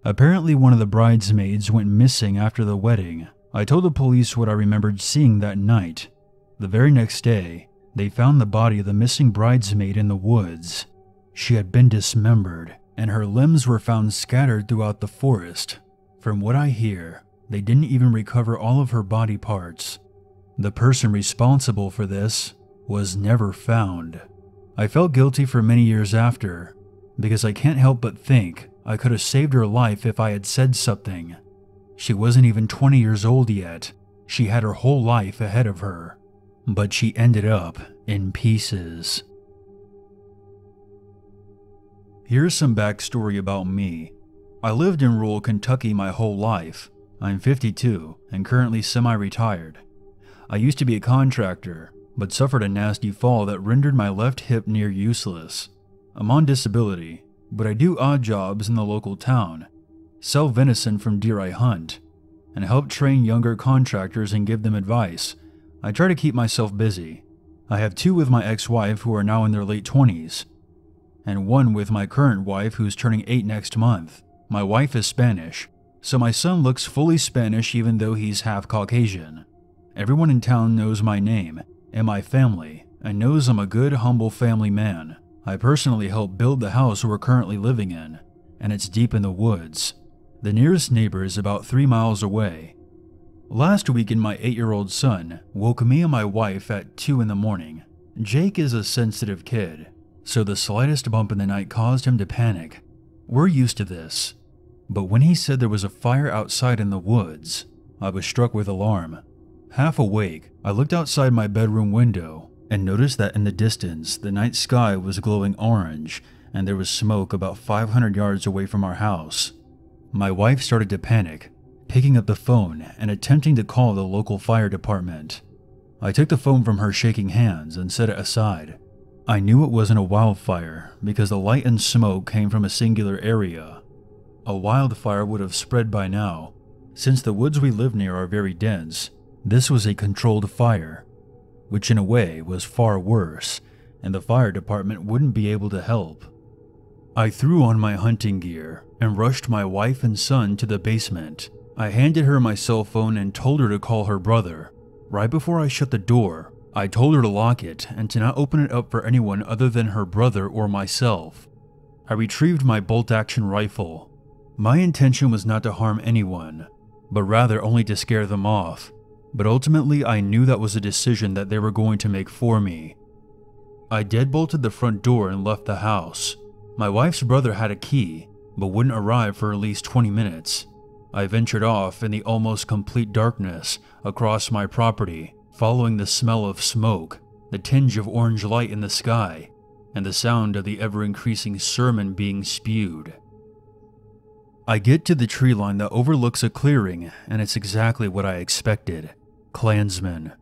Apparently, one of the bridesmaids went missing after the wedding. I told the police what I remembered seeing that night. The very next day, they found the body of the missing bridesmaid in the woods. She had been dismembered, and her limbs were found scattered throughout the forest. From what I hear, they didn't even recover all of her body parts. The person responsible for this was never found. I felt guilty for many years after, because I can't help but think I could have saved her life if I had said something. She wasn't even twenty years old yet. She had her whole life ahead of her. But she ended up in pieces. Here's some backstory about me. I lived in rural Kentucky my whole life. I'm fifty-two and currently semi-retired. I used to be a contractor, but suffered a nasty fall that rendered my left hip near useless. I'm on disability, but I do odd jobs in the local town. Sell venison from deer I hunt, and help train younger contractors and give them advice. I try to keep myself busy. I have two with my ex-wife who are now in their late twenties, and one with my current wife who's turning eight next month. My wife is Spanish, so my son looks fully Spanish even though he's half Caucasian. Everyone in town knows my name and my family and knows I'm a good, humble family man. I personally helped build the house we're currently living in, and it's deep in the woods. The nearest neighbor is about three miles away. Last weekend, my eight-year-old son woke me and my wife at two in the morning. Jake is a sensitive kid, so the slightest bump in the night caused him to panic. We're used to this. But when he said there was a fire outside in the woods, I was struck with alarm. Half awake, I looked outside my bedroom window and noticed that in the distance, the night sky was glowing orange and there was smoke about five hundred yards away from our house. My wife started to panic, picking up the phone and attempting to call the local fire department. I took the phone from her shaking hands and set it aside. I knew it wasn't a wildfire because the light and smoke came from a singular area. A wildfire would have spread by now. Since the woods we live near are very dense, this was a controlled fire, which in a way was far worse, and the fire department wouldn't be able to help. I threw on my hunting gear and rushed my wife and son to the basement. I handed her my cell phone and told her to call her brother. Right before I shut the door, I told her to lock it and to not open it up for anyone other than her brother or myself. I retrieved my bolt-action rifle. My intention was not to harm anyone, but rather only to scare them off. But ultimately, I knew that was a decision that they were going to make for me. I deadbolted the front door and left the house. My wife's brother had a key, but wouldn't arrive for at least twenty minutes. I ventured off in the almost complete darkness across my property, following the smell of smoke, the tinge of orange light in the sky, and the sound of the ever-increasing sermon being spewed. I get to the tree line that overlooks a clearing, and it's exactly what I expected. Klansmen.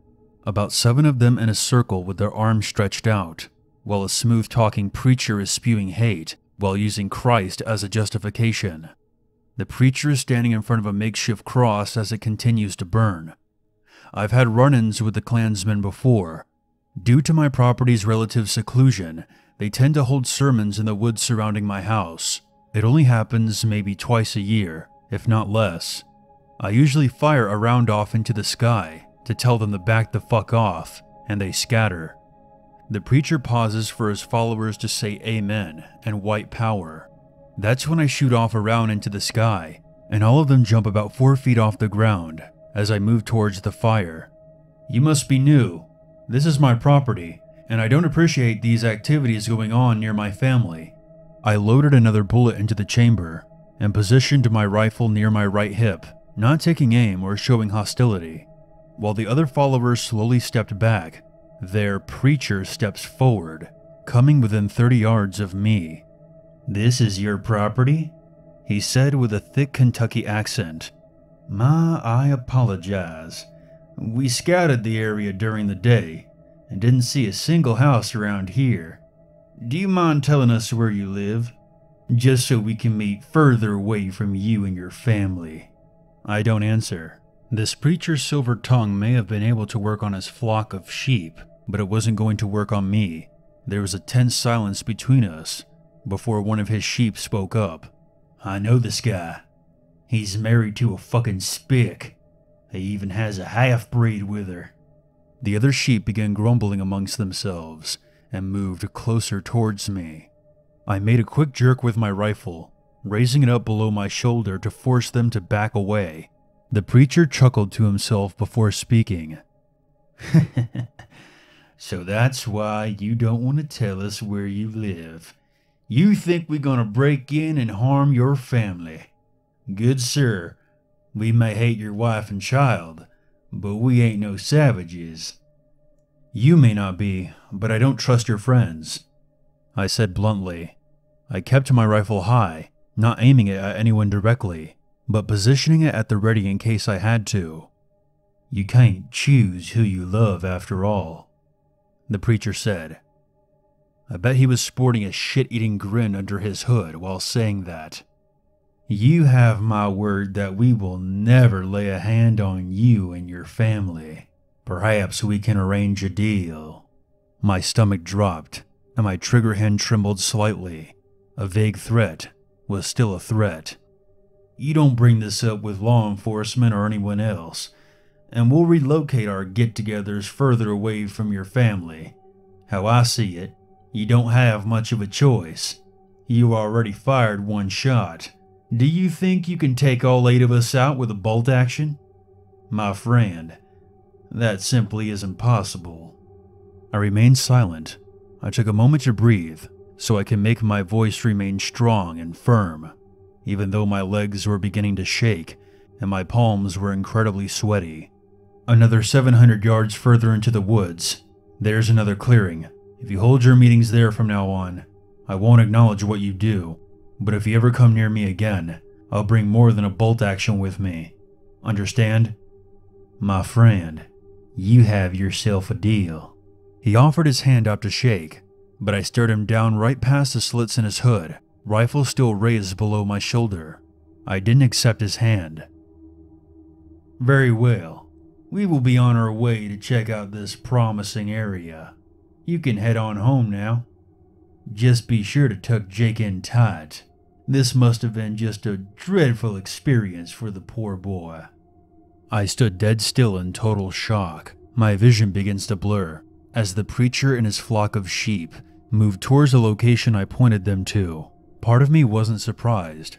About seven of them in a circle with their arms stretched out, while a smooth-talking preacher is spewing hate while using Christ as a justification. The preacher is standing in front of a makeshift cross as it continues to burn. I've had run-ins with the Klansmen before. Due to my property's relative seclusion, they tend to hold sermons in the woods surrounding my house. It only happens maybe twice a year, if not less. I usually fire a round off into the sky to tell them to back the fuck off, and they scatter. The preacher pauses for his followers to say amen and white power. That's when I shoot off a round into the sky, and all of them jump about four feet off the ground as I move towards the fire. You must be new. This is my property, and I don't appreciate these activities going on near my family. I loaded another bullet into the chamber and positioned my rifle near my right hip, not taking aim or showing hostility. While the other followers slowly stepped back, their preacher steps forward, coming within thirty yards of me. "This is your property?" he said with a thick Kentucky accent. "Ma, I apologize. We scouted the area during the day and didn't see a single house around here. Do you mind telling us where you live? Just so we can meet further away from you and your family. I don't answer. This preacher's silver tongue may have been able to work on his flock of sheep, but it wasn't going to work on me. There was a tense silence between us before one of his sheep spoke up. I know this guy. He's married to a fucking spick. He even has a half-breed with her. The other sheep began grumbling amongst themselves and moved closer towards me. I made a quick jerk with my rifle, raising it up below my shoulder to force them to back away. The preacher chuckled to himself before speaking. So that's why you don't want to tell us where you live. You think we're gonna break in and harm your family. Good sir, we may hate your wife and child, but we ain't no savages. You may not be, but I don't trust your friends, I said bluntly. I kept my rifle high, not aiming it at anyone directly, but positioning it at the ready in case I had to. You can't choose who you love after all, the preacher said. I bet he was sporting a shit-eating grin under his hood while saying that. You have my word that we will never lay a hand on you and your family. Perhaps we can arrange a deal. My stomach dropped, and my trigger hand trembled slightly. A vague threat was still a threat. You don't bring this up with law enforcement or anyone else, and we'll relocate our get-togethers further away from your family. How I see it, you don't have much of a choice. You already fired one shot. Do you think you can take all eight of us out with a bolt action? My friend, that simply isn't possible. I remained silent. I took a moment to breathe so I could make my voice remain strong and firm, even though my legs were beginning to shake and my palms were incredibly sweaty. Another seven hundred yards further into the woods, there's another clearing. If you hold your meetings there from now on, I won't acknowledge what you do, but if you ever come near me again, I'll bring more than a bolt action with me. Understand? My friend, you have yourself a deal. He offered his hand out to shake, but I stared him down right past the slits in his hood, rifle still raised below my shoulder. I didn't accept his hand. Very well. We will be on our way to check out this promising area. You can head on home now. Just be sure to tuck Jake in tight. This must have been just a dreadful experience for the poor boy. I stood dead still in total shock. My vision begins to blur as the preacher and his flock of sheep moved towards the location I pointed them to. Part of me wasn't surprised,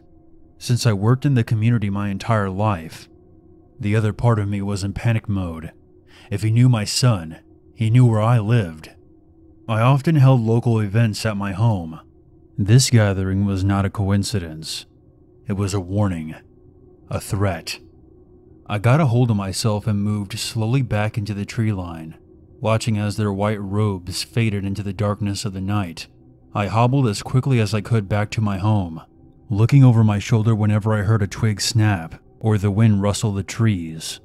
since I worked in the community my entire life. The other part of me was in panic mode. If he knew my son, he knew where I lived. I often held local events at my home. This gathering was not a coincidence. It was a warning, a threat. I got a hold of myself and moved slowly back into the tree line, watching as their white robes faded into the darkness of the night. I hobbled as quickly as I could back to my home, looking over my shoulder whenever I heard a twig snap or the wind rustle the trees.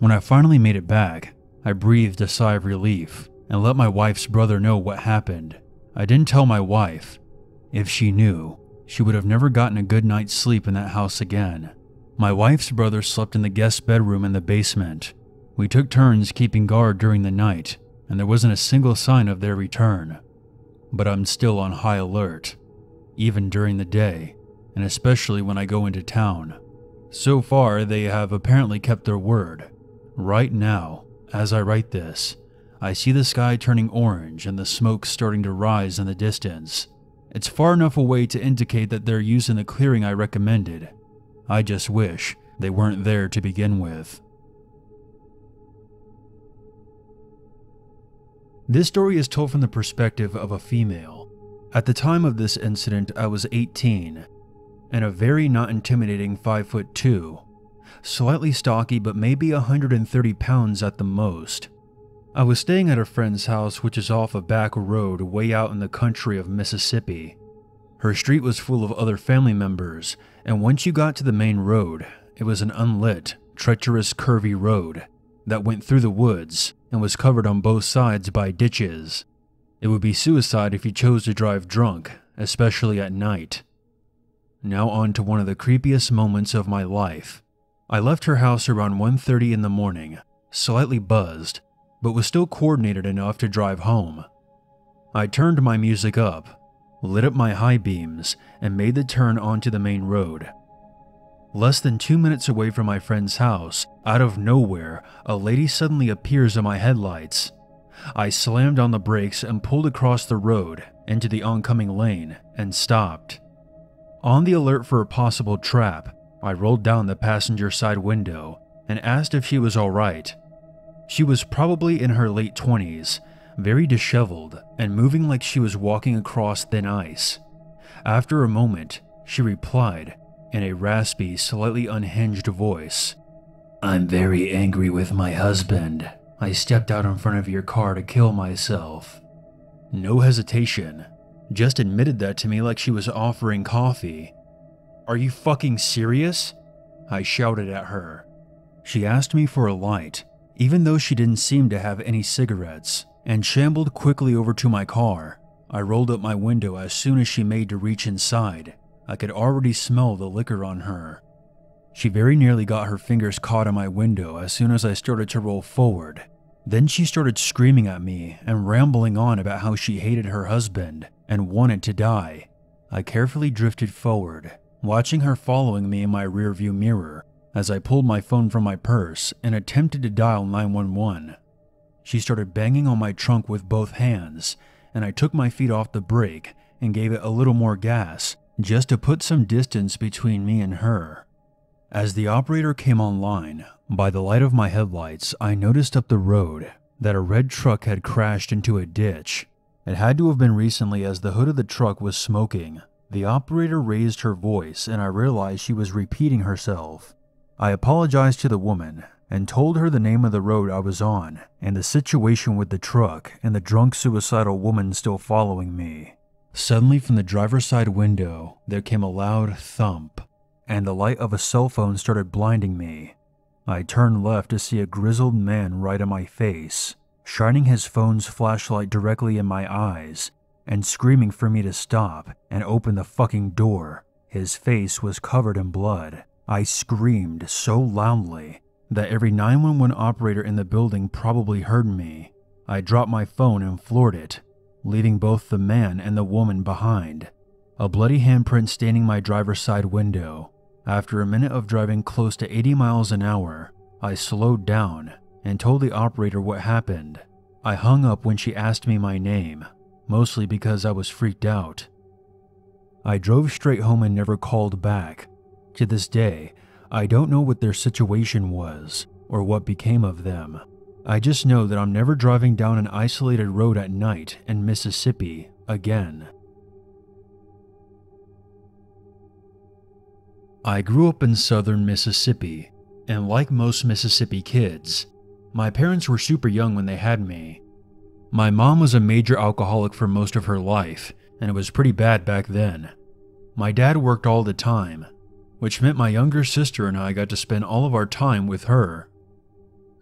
When I finally made it back, I breathed a sigh of relief and let my wife's brother know what happened. I didn't tell my wife. If she knew, she would have never gotten a good night's sleep in that house again. My wife's brother slept in the guest bedroom in the basement. We took turns keeping guard during the night, and there wasn't a single sign of their return. But I'm still on high alert, even during the day, and especially when I go into town. So far, they have apparently kept their word. Right now, as I write this, I see the sky turning orange and the smoke starting to rise in the distance. It's far enough away to indicate that they're using the clearing I recommended. I just wish they weren't there to begin with. This story is told from the perspective of a female. At the time of this incident, I was eighteen and a very not intimidating five foot two, slightly stocky but maybe one hundred thirty pounds at the most. I was staying at a friend's house, which is off a back road way out in the country of Mississippi. Her street was full of other family members, and once you got to the main road, it was an unlit, treacherous, curvy road that went through the woods and was covered on both sides by ditches. It would be suicide if he chose to drive drunk, especially at night. Now on to one of the creepiest moments of my life. I left her house around one thirty in the morning, slightly buzzed, but was still coordinated enough to drive home. I turned my music up, lit up my high beams, and made the turn onto the main road. Less than two minutes away from my friend's house, out of nowhere, a lady suddenly appears in my headlights. I slammed on the brakes and pulled across the road into the oncoming lane and stopped. On the alert for a possible trap, I rolled down the passenger side window and asked if she was alright. She was probably in her late twenties, very disheveled and moving like she was walking across thin ice. After a moment, she replied in a raspy, slightly unhinged voice, "I'm very angry with my husband. I stepped out in front of your car to kill myself." No hesitation, just admitted that to me like she was offering coffee. "Are you fucking serious?" I shouted at her. She asked me for a light, even though she didn't seem to have any cigarettes, and shambled quickly over to my car. I rolled up my window as soon as she made to reach inside. I could already smell the liquor on her. She very nearly got her fingers caught on my window as soon as I started to roll forward. Then she started screaming at me and rambling on about how she hated her husband and wanted to die. I carefully drifted forward, watching her following me in my rearview mirror as I pulled my phone from my purse and attempted to dial nine one one. She started banging on my trunk with both hands, and I took my feet off the brake and gave it a little more gas just to put some distance between me and her. As the operator came online, by the light of my headlights, I noticed up the road that a red truck had crashed into a ditch. It had to have been recently as the hood of the truck was smoking. The operator raised her voice and I realized she was repeating herself. I apologized to the woman and told her the name of the road I was on and the situation with the truck and the drunk suicidal woman still following me. Suddenly from the driver's side window, there came a loud thump, and the light of a cell phone started blinding me. I turned left to see a grizzled man right in my face, shining his phone's flashlight directly in my eyes and screaming for me to stop and open the fucking door. His face was covered in blood. I screamed so loudly that every nine one one operator in the building probably heard me. I dropped my phone and floored it, leaving both the man and the woman behind. A bloody handprint staining my driver's side window. After a minute of driving close to eighty miles an hour, I slowed down and told the operator what happened. I hung up when she asked me my name, mostly because I was freaked out. I drove straight home and never called back. To this day, I don't know what their situation was or what became of them. I just know that I'm never driving down an isolated road at night in Mississippi again. I grew up in southern Mississippi, and like most Mississippi kids, my parents were super young when they had me. My mom was a major alcoholic for most of her life, and it was pretty bad back then. My dad worked all the time, which meant my younger sister and I got to spend all of our time with her.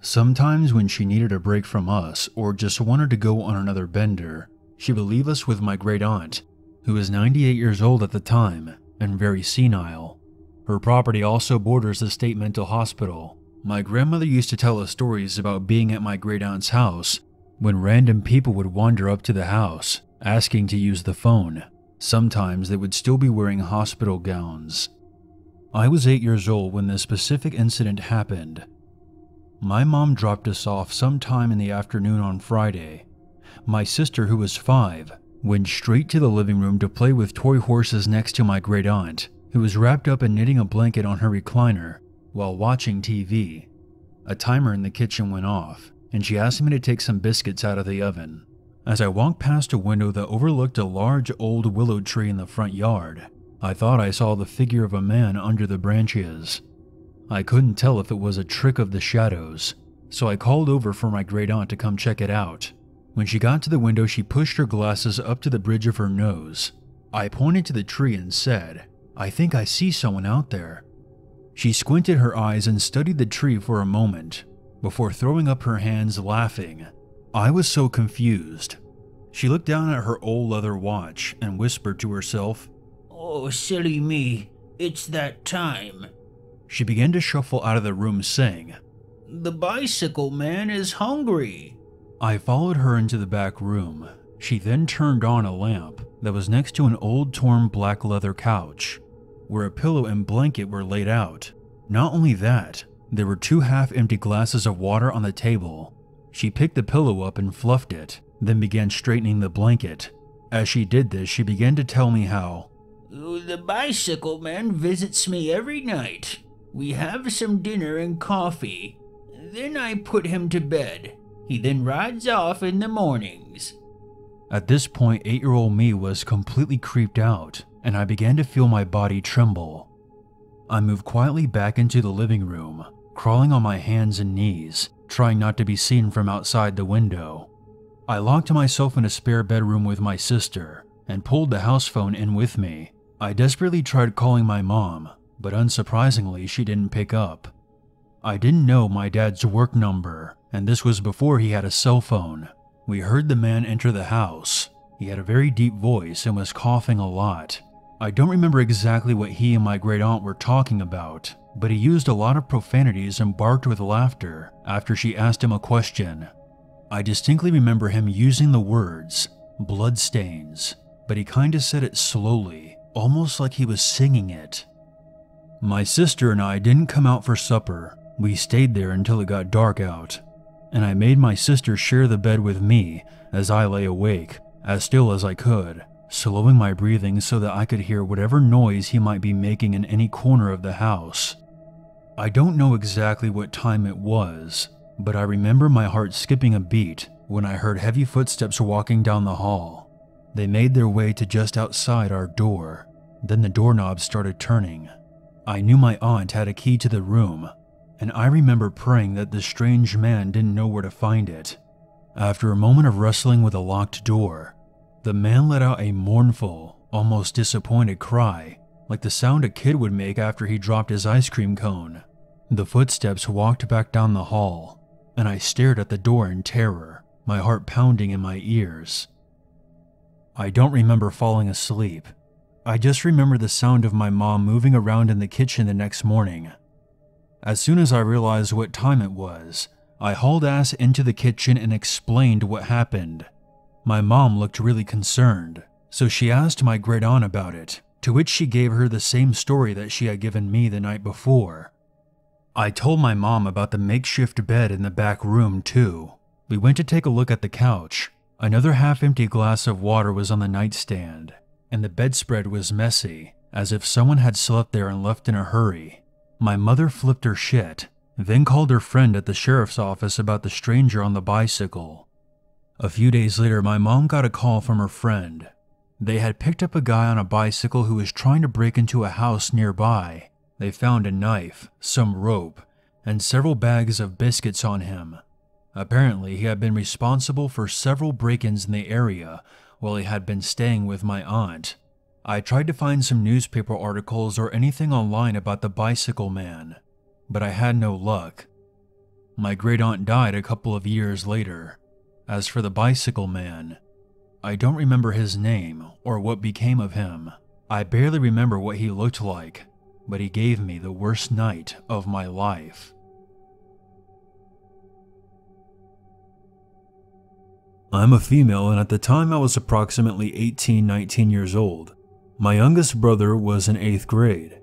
Sometimes when she needed a break from us or just wanted to go on another bender, she would leave us with my great aunt, who was ninety-eight years old at the time and very senile. Her property also borders the state mental hospital. My grandmother used to tell us stories about being at my great aunt's house when random people would wander up to the house asking to use the phone. Sometimes they would still be wearing hospital gowns. I was eight years old when this specific incident happened. My mom dropped us off sometime in the afternoon on Friday. My sister, who was five, went straight to the living room to play with toy horses next to my great aunt, who was wrapped up in knitting a blanket on her recliner while watching T V. A timer in the kitchen went off, and she asked me to take some biscuits out of the oven. As I walked past a window that overlooked a large old willow tree in the front yard, I thought I saw the figure of a man under the branches. I couldn't tell if it was a trick of the shadows, so I called over for my great aunt to come check it out. When she got to the window, she pushed her glasses up to the bridge of her nose. I pointed to the tree and said, "I think I see someone out there." She squinted her eyes and studied the tree for a moment before throwing up her hands laughing. I was so confused. She looked down at her old leather watch and whispered to herself, "Oh, silly me, it's that time." She began to shuffle out of the room saying, "The bicycle man is hungry." I followed her into the back room. She then turned on a lamp that was next to an old torn black leather couch, where a pillow and blanket were laid out. Not only that, there were two half-empty glasses of water on the table. She picked the pillow up and fluffed it, then began straightening the blanket. As she did this, she began to tell me how, "The bicycle man visits me every night. We have some dinner and coffee. Then I put him to bed. He then rides off in the mornings." At this point, eight-year-old me was completely creeped out, and I began to feel my body tremble. I moved quietly back into the living room, crawling on my hands and knees, trying not to be seen from outside the window. I locked myself in a spare bedroom with my sister and pulled the house phone in with me. I desperately tried calling my mom, but unsurprisingly, she didn't pick up. I didn't know my dad's work number, and this was before he had a cell phone. We heard the man enter the house. He had a very deep voice and was coughing a lot. I don't remember exactly what he and my great aunt were talking about, but he used a lot of profanities and barked with laughter after she asked him a question. I distinctly remember him using the words, "bloodstains," but he kinda said it slowly, almost like he was singing it. My sister and I didn't come out for supper. We stayed there until it got dark out, and I made my sister share the bed with me as I lay awake, as still as I could, slowing my breathing so that I could hear whatever noise he might be making in any corner of the house. I don't know exactly what time it was, but I remember my heart skipping a beat when I heard heavy footsteps walking down the hall. They made their way to just outside our door. Then the doorknob started turning. I knew my aunt had a key to the room, and I remember praying that the strange man didn't know where to find it. After a moment of wrestling with a locked door, the man let out a mournful, almost disappointed cry, like the sound a kid would make after he dropped his ice cream cone. The footsteps walked back down the hall, and I stared at the door in terror, my heart pounding in my ears. I don't remember falling asleep. I just remember the sound of my mom moving around in the kitchen the next morning. As soon as I realized what time it was, I hauled ass into the kitchen and explained what happened. My mom looked really concerned, so she asked my great aunt about it, to which she gave her the same story that she had given me the night before. I told my mom about the makeshift bed in the back room too. We went to take a look at the couch. Another half-empty glass of water was on the nightstand, and the bedspread was messy, as if someone had slept there and left in a hurry. My mother flipped her shit, then called her friend at the sheriff's office about the stranger on the bicycle. A few days later, my mom got a call from her friend. They had picked up a guy on a bicycle who was trying to break into a house nearby. They found a knife, some rope, and several bags of biscuits on him. Apparently, he had been responsible for several break-ins in the area while he had been staying with my aunt. I tried to find some newspaper articles or anything online about the bicycle man, but I had no luck. My great-aunt died a couple of years later. As for the bicycle man, I don't remember his name or what became of him. I barely remember what he looked like, but he gave me the worst night of my life. I'm a female, and at the time I was approximately eighteen, nineteen years old. My youngest brother was in eighth grade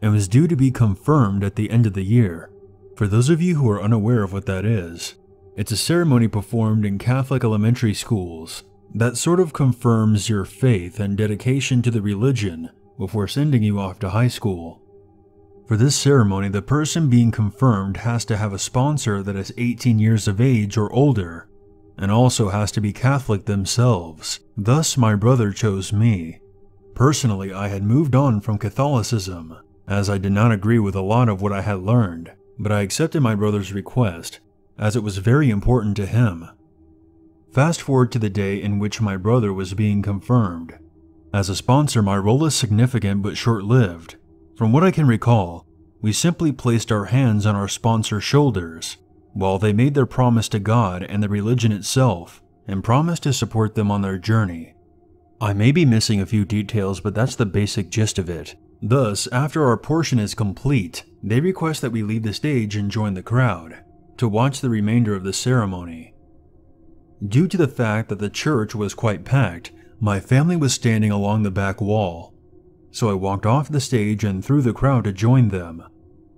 and was due to be confirmed at the end of the year. For those of you who are unaware of what that is, it's a ceremony performed in Catholic elementary schools that sort of confirms your faith and dedication to the religion before sending you off to high school. For this ceremony, the person being confirmed has to have a sponsor that is eighteen years of age or older, and also has to be Catholic themselves. Thus, my brother chose me. Personally, I had moved on from Catholicism, as I did not agree with a lot of what I had learned, but I accepted my brother's request, as it was very important to him. Fast forward to the day in which my brother was being confirmed. As a sponsor, my role is significant but short-lived. From what I can recall, we simply placed our hands on our sponsor's shoulders While they made their promise to God and the religion itself, and promised to support them on their journey. I may be missing a few details, but that's the basic gist of it. Thus, after our portion is complete, they request that we leave the stage and join the crowd, to watch the remainder of the ceremony. Due to the fact that the church was quite packed, my family was standing along the back wall, so I walked off the stage and through the crowd to join them.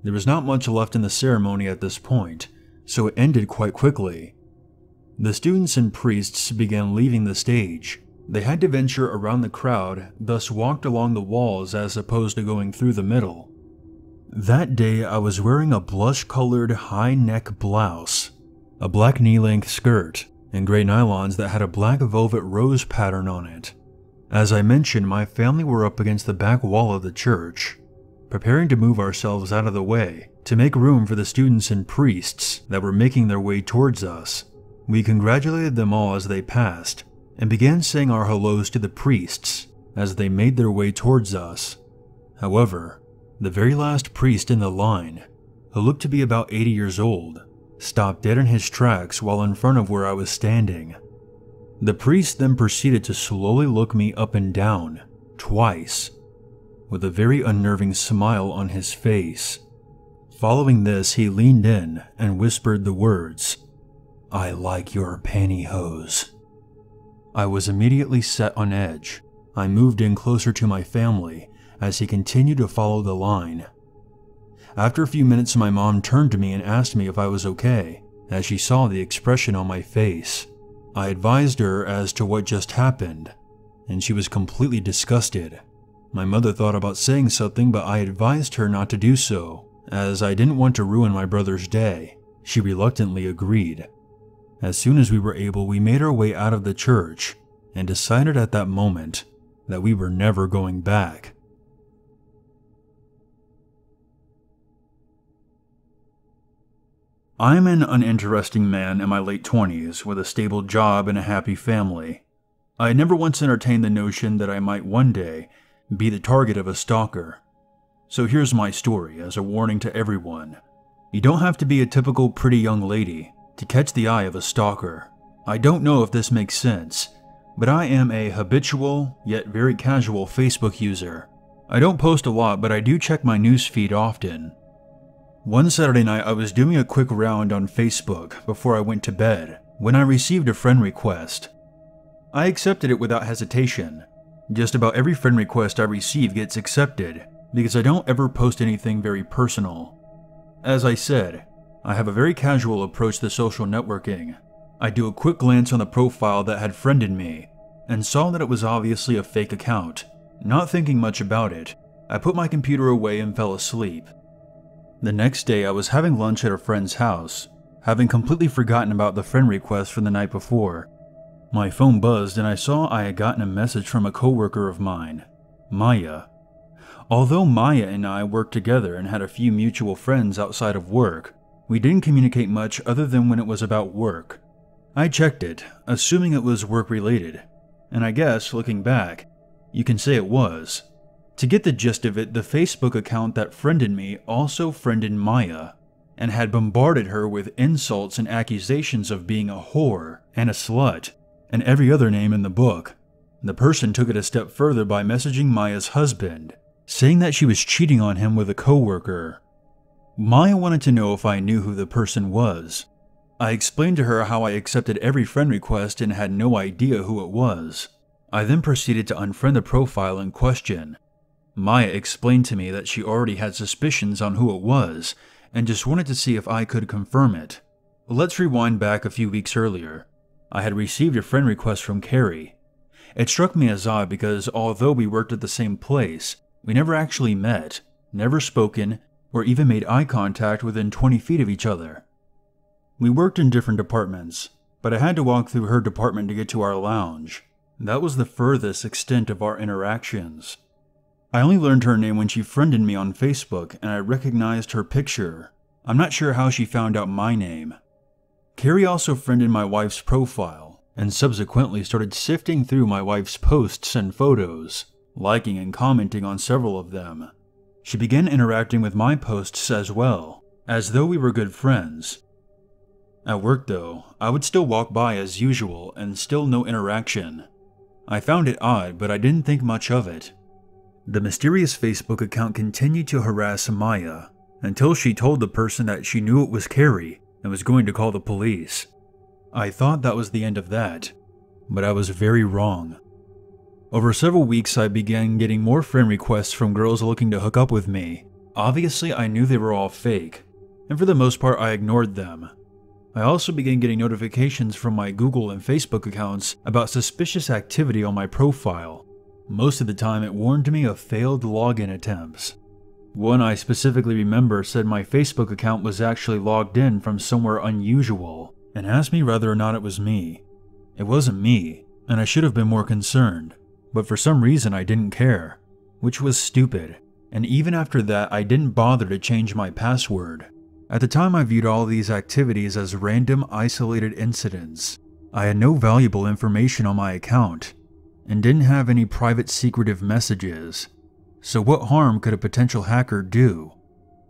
There was not much left in the ceremony at this point, so it ended quite quickly. The students and priests began leaving the stage. They had to venture around the crowd, thus walked along the walls as opposed to going through the middle. That day I was wearing a blush-colored high-neck blouse, a black knee-length skirt, and gray nylons that had a black velvet rose pattern on it. As I mentioned, my family were up against the back wall of the church, preparing to move ourselves out of the way to make room for the students and priests that were making their way towards us. We congratulated them all as they passed, and began saying our hellos to the priests as they made their way towards us. However, the very last priest in the line, who looked to be about eighty years old, stopped dead in his tracks while in front of where I was standing. The priest then proceeded to slowly look me up and down, twice, with a very unnerving smile on his face. Following this, he leaned in and whispered the words, "I like your pantyhose." I was immediately set on edge. I moved in closer to my family as he continued to follow the line. After a few minutes, my mom turned to me and asked me if I was okay, as she saw the expression on my face. I advised her as to what just happened, and she was completely disgusted. My mother thought about saying something, but I advised her not to do so, as I didn't want to ruin my brother's day. She reluctantly agreed. As soon as we were able, we made our way out of the church and decided at that moment that we were never going back. I'm an uninteresting man in my late twenties with a stable job and a happy family. I never once entertained the notion that I might one day be the target of a stalker. So here's my story as a warning to everyone. You don't have to be a typical pretty young lady to catch the eye of a stalker. I don't know if this makes sense, but I am a habitual yet very casual Facebook user. I don't post a lot, but I do check my newsfeed often. One Saturday night, I was doing a quick round on Facebook before I went to bed when I received a friend request. I accepted it without hesitation. Just about every friend request I receive gets accepted because I don't ever post anything very personal. As I said, I have a very casual approach to social networking. I do a quick glance on the profile that had friended me and saw that it was obviously a fake account. Not thinking much about it, I put my computer away and fell asleep. The next day, I was having lunch at a friend's house, having completely forgotten about the friend request from the night before. My phone buzzed and I saw I had gotten a message from a coworker of mine, Maya. Although Maya and I worked together and had a few mutual friends outside of work, we didn't communicate much other than when it was about work. I checked it, assuming it was work-related, and I guess, looking back, you can say it was. To get the gist of it, the Facebook account that friended me also friended Maya, and had bombarded her with insults and accusations of being a whore and a slut, and every other name in the book. The person took it a step further by messaging Maya's husband, saying that she was cheating on him with a coworker. Maya wanted to know if I knew who the person was. I explained to her how I accepted every friend request and had no idea who it was. I then proceeded to unfriend the profile in question. Maya explained to me that she already had suspicions on who it was and just wanted to see if I could confirm it. Let's rewind back a few weeks earlier. I had received a friend request from Carrie. It struck me as odd because although we worked at the same place, we never actually met, never spoken, or even made eye contact within twenty feet of each other. We worked in different departments, but I had to walk through her department to get to our lounge. That was the furthest extent of our interactions. I only learned her name when she friended me on Facebook and I recognized her picture. I'm not sure how she found out my name. Carrie also friended my wife's profile, and subsequently started sifting through my wife's posts and photos, liking and commenting on several of them. She began interacting with my posts as well, as though we were good friends. At work though, I would still walk by as usual and still no interaction. I found it odd, but I didn't think much of it. The mysterious Facebook account continued to harass Maya until she told the person that she knew it was Carrie and was going to call the police. I thought that was the end of that, but I was very wrong. Over several weeks, I began getting more friend requests from girls looking to hook up with me. Obviously, I knew they were all fake, and for the most part, I ignored them. I also began getting notifications from my Google and Facebook accounts about suspicious activity on my profile. Most of the time, it warned me of failed login attempts. One I specifically remember said my Facebook account was actually logged in from somewhere unusual and asked me whether or not it was me. It wasn't me, and I should have been more concerned, but for some reason I didn't care, which was stupid, and even after that I didn't bother to change my password. At the time I viewed all these activities as random, isolated incidents. I had no valuable information on my account, and didn't have any private secretive messages, so what harm could a potential hacker do?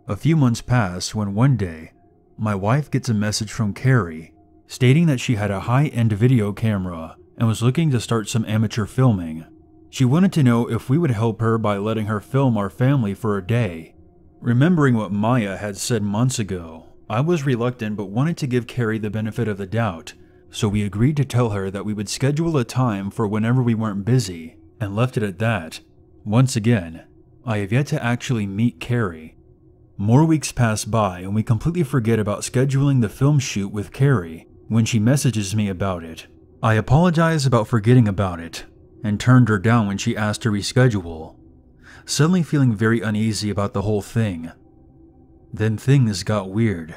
A few months passed when one day, my wife gets a message from Carrie stating that she had a high-end video camera and was looking to start some amateur filming. She wanted to know if we would help her by letting her film our family for a day. Remembering what Maya had said months ago, I was reluctant but wanted to give Carrie the benefit of the doubt, so we agreed to tell her that we would schedule a time for whenever we weren't busy, and left it at that. Once again, I have yet to actually meet Carrie. More weeks pass by and we completely forget about scheduling the film shoot with Carrie when she messages me about it. I apologize about forgetting about it and turned her down when she asked to reschedule, suddenly feeling very uneasy about the whole thing. Then things got weird.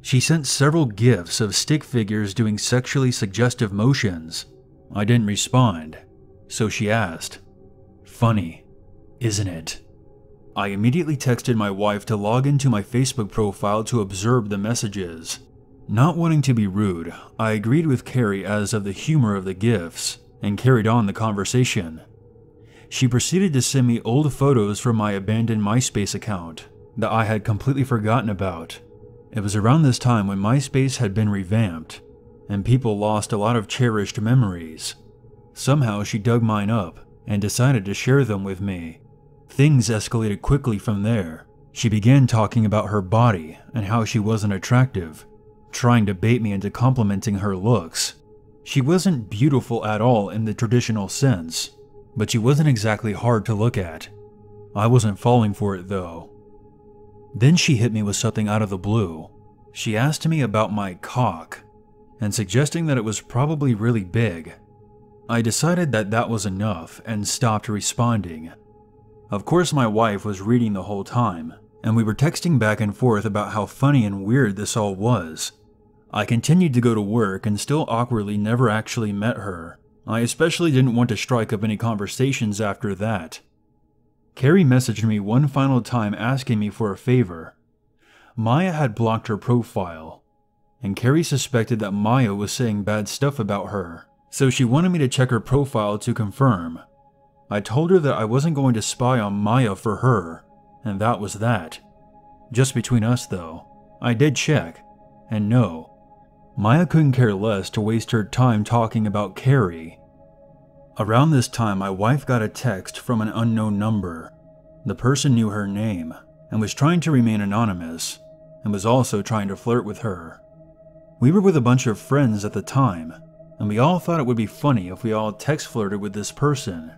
She sent several gifs of stick figures doing sexually suggestive motions. I didn't respond, so she asked, "Funny, isn't it?" I immediately texted my wife to log into my Facebook profile to observe the messages. Not wanting to be rude, I agreed with Carrie as of the humor of the gifs and carried on the conversation. She proceeded to send me old photos from my abandoned MySpace account that I had completely forgotten about. It was around this time when MySpace had been revamped and people lost a lot of cherished memories. Somehow she dug mine up and decided to share them with me. Things escalated quickly from there. She began talking about her body and how she wasn't attractive, trying to bait me into complimenting her looks. She wasn't beautiful at all in the traditional sense, but she wasn't exactly hard to look at. I wasn't falling for it though. Then she hit me with something out of the blue. She asked me about my cock and suggesting that it was probably really big. I decided that that was enough and stopped responding. Of course, my wife was reading the whole time, and we were texting back and forth about how funny and weird this all was. I continued to go to work and still awkwardly never actually met her. I especially didn't want to strike up any conversations after that. Carrie messaged me one final time asking me for a favor. Maya had blocked her profile, and Carrie suspected that Maya was saying bad stuff about her, so she wanted me to check her profile to confirm. I told her that I wasn't going to spy on Maya for her, and that was that. Just between us though, I did check, and no, Maya couldn't care less to waste her time talking about Carrie. Around this time, my wife got a text from an unknown number. The person knew her name, and was trying to remain anonymous, and was also trying to flirt with her. We were with a bunch of friends at the time, and we all thought it would be funny if we all text flirted with this person.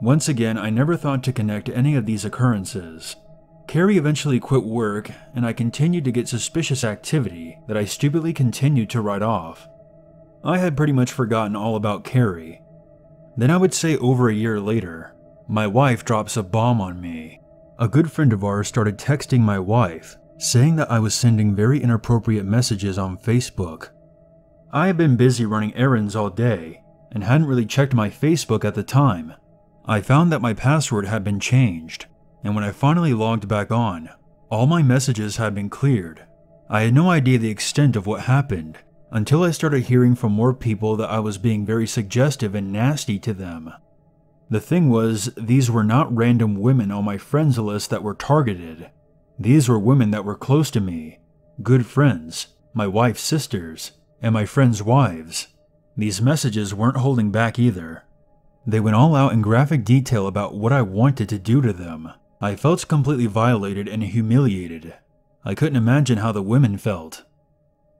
Once again, I never thought to connect any of these occurrences. Carrie eventually quit work, and I continued to get suspicious activity that I stupidly continued to write off. I had pretty much forgotten all about Carrie. Then I would say over a year later, my wife drops a bomb on me. A good friend of ours started texting my wife, saying that I was sending very inappropriate messages on Facebook. I had been busy running errands all day and hadn't really checked my Facebook at the time. I found that my password had been changed, and when I finally logged back on, all my messages had been cleared. I had no idea the extent of what happened until I started hearing from more people that I was being very suggestive and nasty to them. The thing was, these were not random women on my friends list that were targeted. These were women that were close to me, good friends, my wife's sisters, and my friends' wives. These messages weren't holding back either. They went all out in graphic detail about what I wanted to do to them. I felt completely violated and humiliated. I couldn't imagine how the women felt.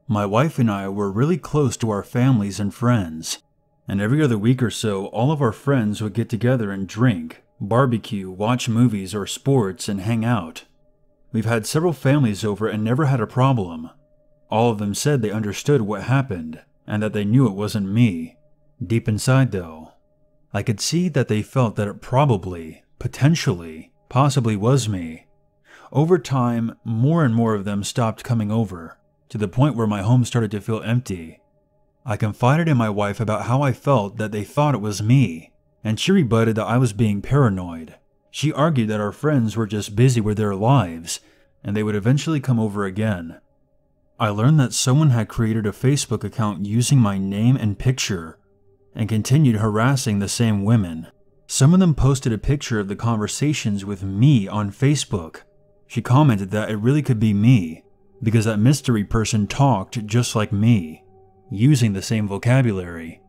My wife and I were really close to our families and friends, and every other week or so all of our friends would get together and drink, barbecue, watch movies or sports, and hang out. We've had several families over and never had a problem. All of them said they understood what happened and that they knew it wasn't me. Deep inside, though, I could see that they felt that it probably, potentially, possibly was me. Over time, more and more of them stopped coming over, to the point where my home started to feel empty. I confided in my wife about how I felt that they thought it was me, and she rebutted that I was being paranoid. She argued that our friends were just busy with their lives, and they would eventually come over again. I learned that someone had created a Facebook account using my name and picture, and continued harassing the same women. Some of them posted a picture of the conversations with me on Facebook. She commented that it really could be me, because that mystery person talked just like me, using the same vocabulary.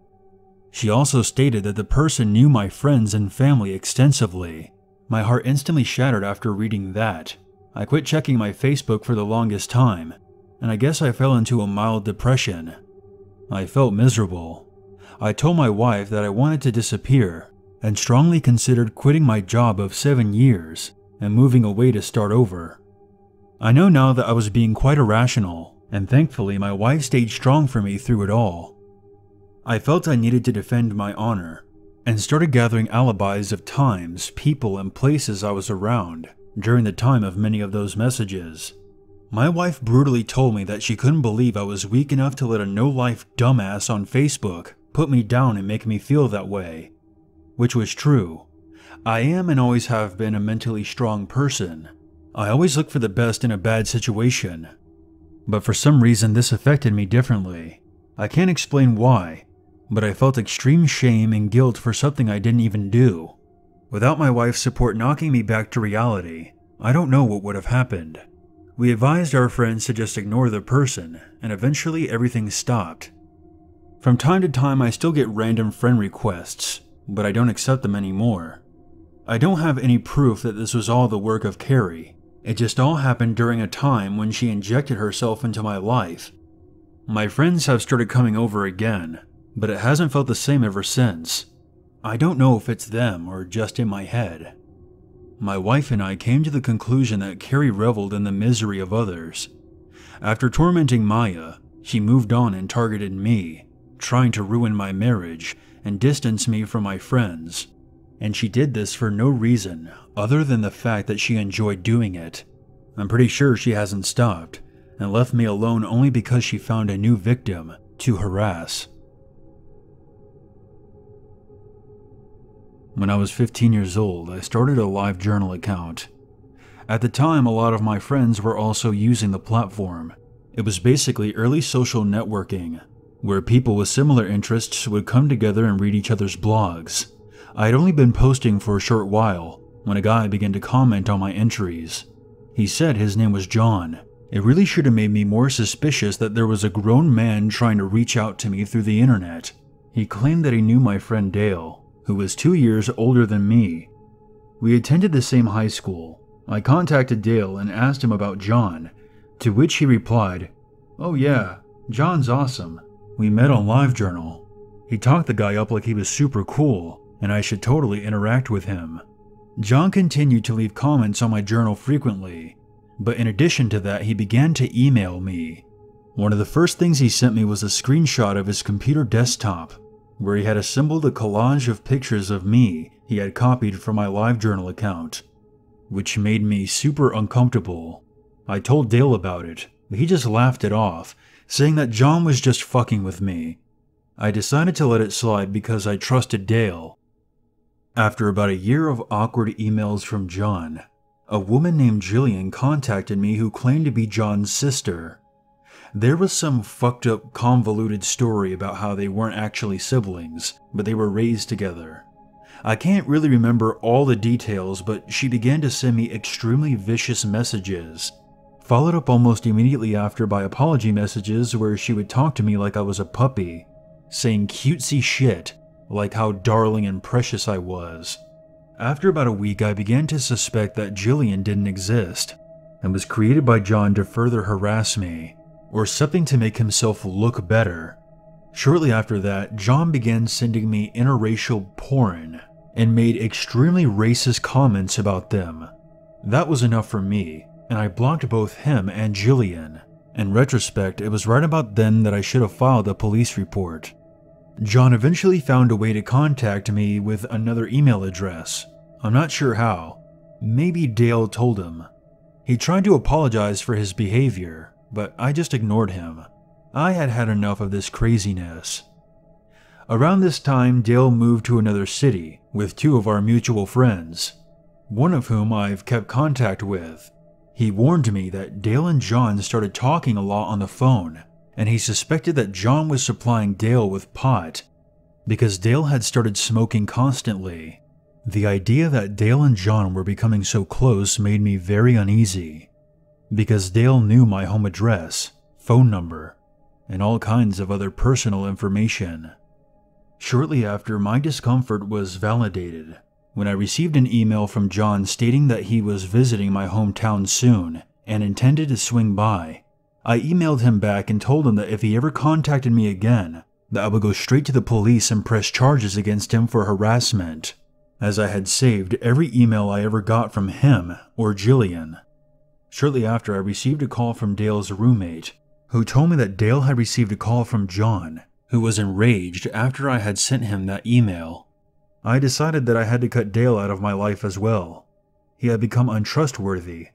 She also stated that the person knew my friends and family extensively. My heart instantly shattered after reading that. I quit checking my Facebook for the longest time, and I guess I fell into a mild depression. I felt miserable. I told my wife that I wanted to disappear, and strongly considered quitting my job of seven years and moving away to start over. I know now that I was being quite irrational, and thankfully my wife stayed strong for me through it all. I felt I needed to defend my honor, and started gathering alibis of times, people, and places I was around during the time of many of those messages. My wife brutally told me that she couldn't believe I was weak enough to let a no-life dumbass on Facebook put me down and make me feel that way. Which was true. I am and always have been a mentally strong person. I always look for the best in a bad situation. But for some reason this affected me differently. I can't explain why, but I felt extreme shame and guilt for something I didn't even do. Without my wife's support knocking me back to reality, I don't know what would have happened. We advised our friends to just ignore the person, and eventually everything stopped. From time to time I still get random friend requests, but I don't accept them anymore. I don't have any proof that this was all the work of Carrie. It just all happened during a time when she injected herself into my life. My friends have started coming over again, but it hasn't felt the same ever since. I don't know if it's them or just in my head. My wife and I came to the conclusion that Carrie reveled in the misery of others. After tormenting Maya, she moved on and targeted me, trying to ruin my marriage and distance me from my friends. And she did this for no reason other than the fact that she enjoyed doing it. I'm pretty sure she hasn't stopped and left me alone only because she found a new victim to harass. When I was fifteen years old, I started a LiveJournal account. At the time, a lot of my friends were also using the platform. It was basically early social networking, where people with similar interests would come together and read each other's blogs. I had only been posting for a short while when a guy began to comment on my entries. He said his name was John. It really should have made me more suspicious that there was a grown man trying to reach out to me through the internet. He claimed that he knew my friend Dale, who was two years older than me. We attended the same high school. I contacted Dale and asked him about John, to which he replied, "Oh yeah, John's awesome. We met on LiveJournal. He talked the guy up like he was super cool, and I should totally interact with him." John continued to leave comments on my journal frequently, but in addition to that, he began to email me. One of the first things he sent me was a screenshot of his computer desktop, where he had assembled a collage of pictures of me he had copied from my LiveJournal account, which made me super uncomfortable. I told Dale about it, but he just laughed it off, saying that John was just fucking with me. I decided to let it slide because I trusted Dale. After about a year of awkward emails from John, a woman named Jillian contacted me who claimed to be John's sister. There was some fucked up, convoluted story about how they weren't actually siblings, but they were raised together. I can't really remember all the details, but she began to send me extremely vicious messages. followed up almost immediately after by apology messages where she would talk to me like I was a puppy, saying cutesy shit, like how darling and precious I was. After about a week, I began to suspect that Jillian didn't exist and was created by John to further harass me, or something to make himself look better. Shortly after that, John began sending me interracial porn and made extremely racist comments about them. That was enough for me, and I blocked both him and Jillian. In retrospect, it was right about then that I should have filed a police report. John eventually found a way to contact me with another email address. I'm not sure how. Maybe Dale told him. He tried to apologize for his behavior, but I just ignored him. I had had enough of this craziness. Around this time, Dale moved to another city with two of our mutual friends, one of whom I've kept contact with. He warned me that Dale and John started talking a lot on the phone, and he suspected that John was supplying Dale with pot because Dale had started smoking constantly. The idea that Dale and John were becoming so close made me very uneasy because Dale knew my home address, phone number, and all kinds of other personal information. Shortly after, my discomfort was validated when I received an email from John stating that he was visiting my hometown soon and intended to swing by. I emailed him back and told him that if he ever contacted me again, that I would go straight to the police and press charges against him for harassment, as I had saved every email I ever got from him or Jillian. Shortly after, I received a call from Dale's roommate, who told me that Dale had received a call from John, who was enraged after I had sent him that email. I decided that I had to cut Dale out of my life as well. He had become untrustworthy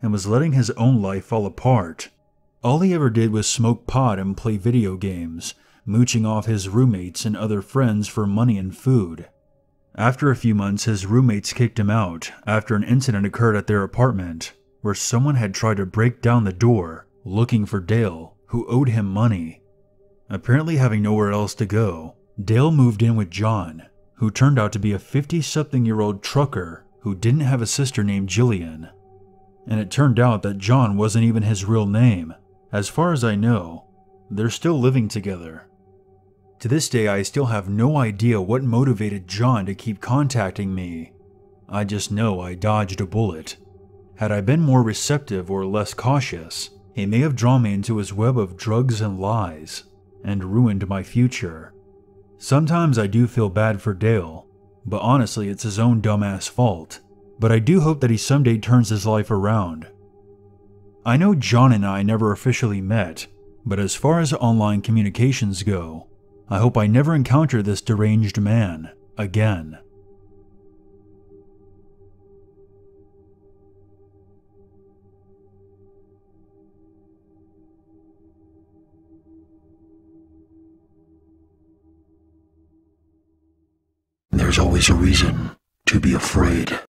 and was letting his own life fall apart. All he ever did was smoke pot and play video games, mooching off his roommates and other friends for money and food. After a few months, his roommates kicked him out after an incident occurred at their apartment where someone had tried to break down the door looking for Dale, who owed him money. Apparently having nowhere else to go, Dale moved in with John, who turned out to be a fifty-something-year-old trucker who didn't have a sister named Jillian. And it turned out that John wasn't even his real name. As far as I know, they're still living together. To this day, I still have no idea what motivated John to keep contacting me. I just know I dodged a bullet. Had I been more receptive or less cautious, he may have drawn me into his web of drugs and lies and ruined my future. Sometimes I do feel bad for Dale, but honestly it's his own dumbass fault, but I do hope that he someday turns his life around. I know John and I never officially met, but as far as online communications go, I hope I never encounter this deranged man again. There's always a reason to be afraid.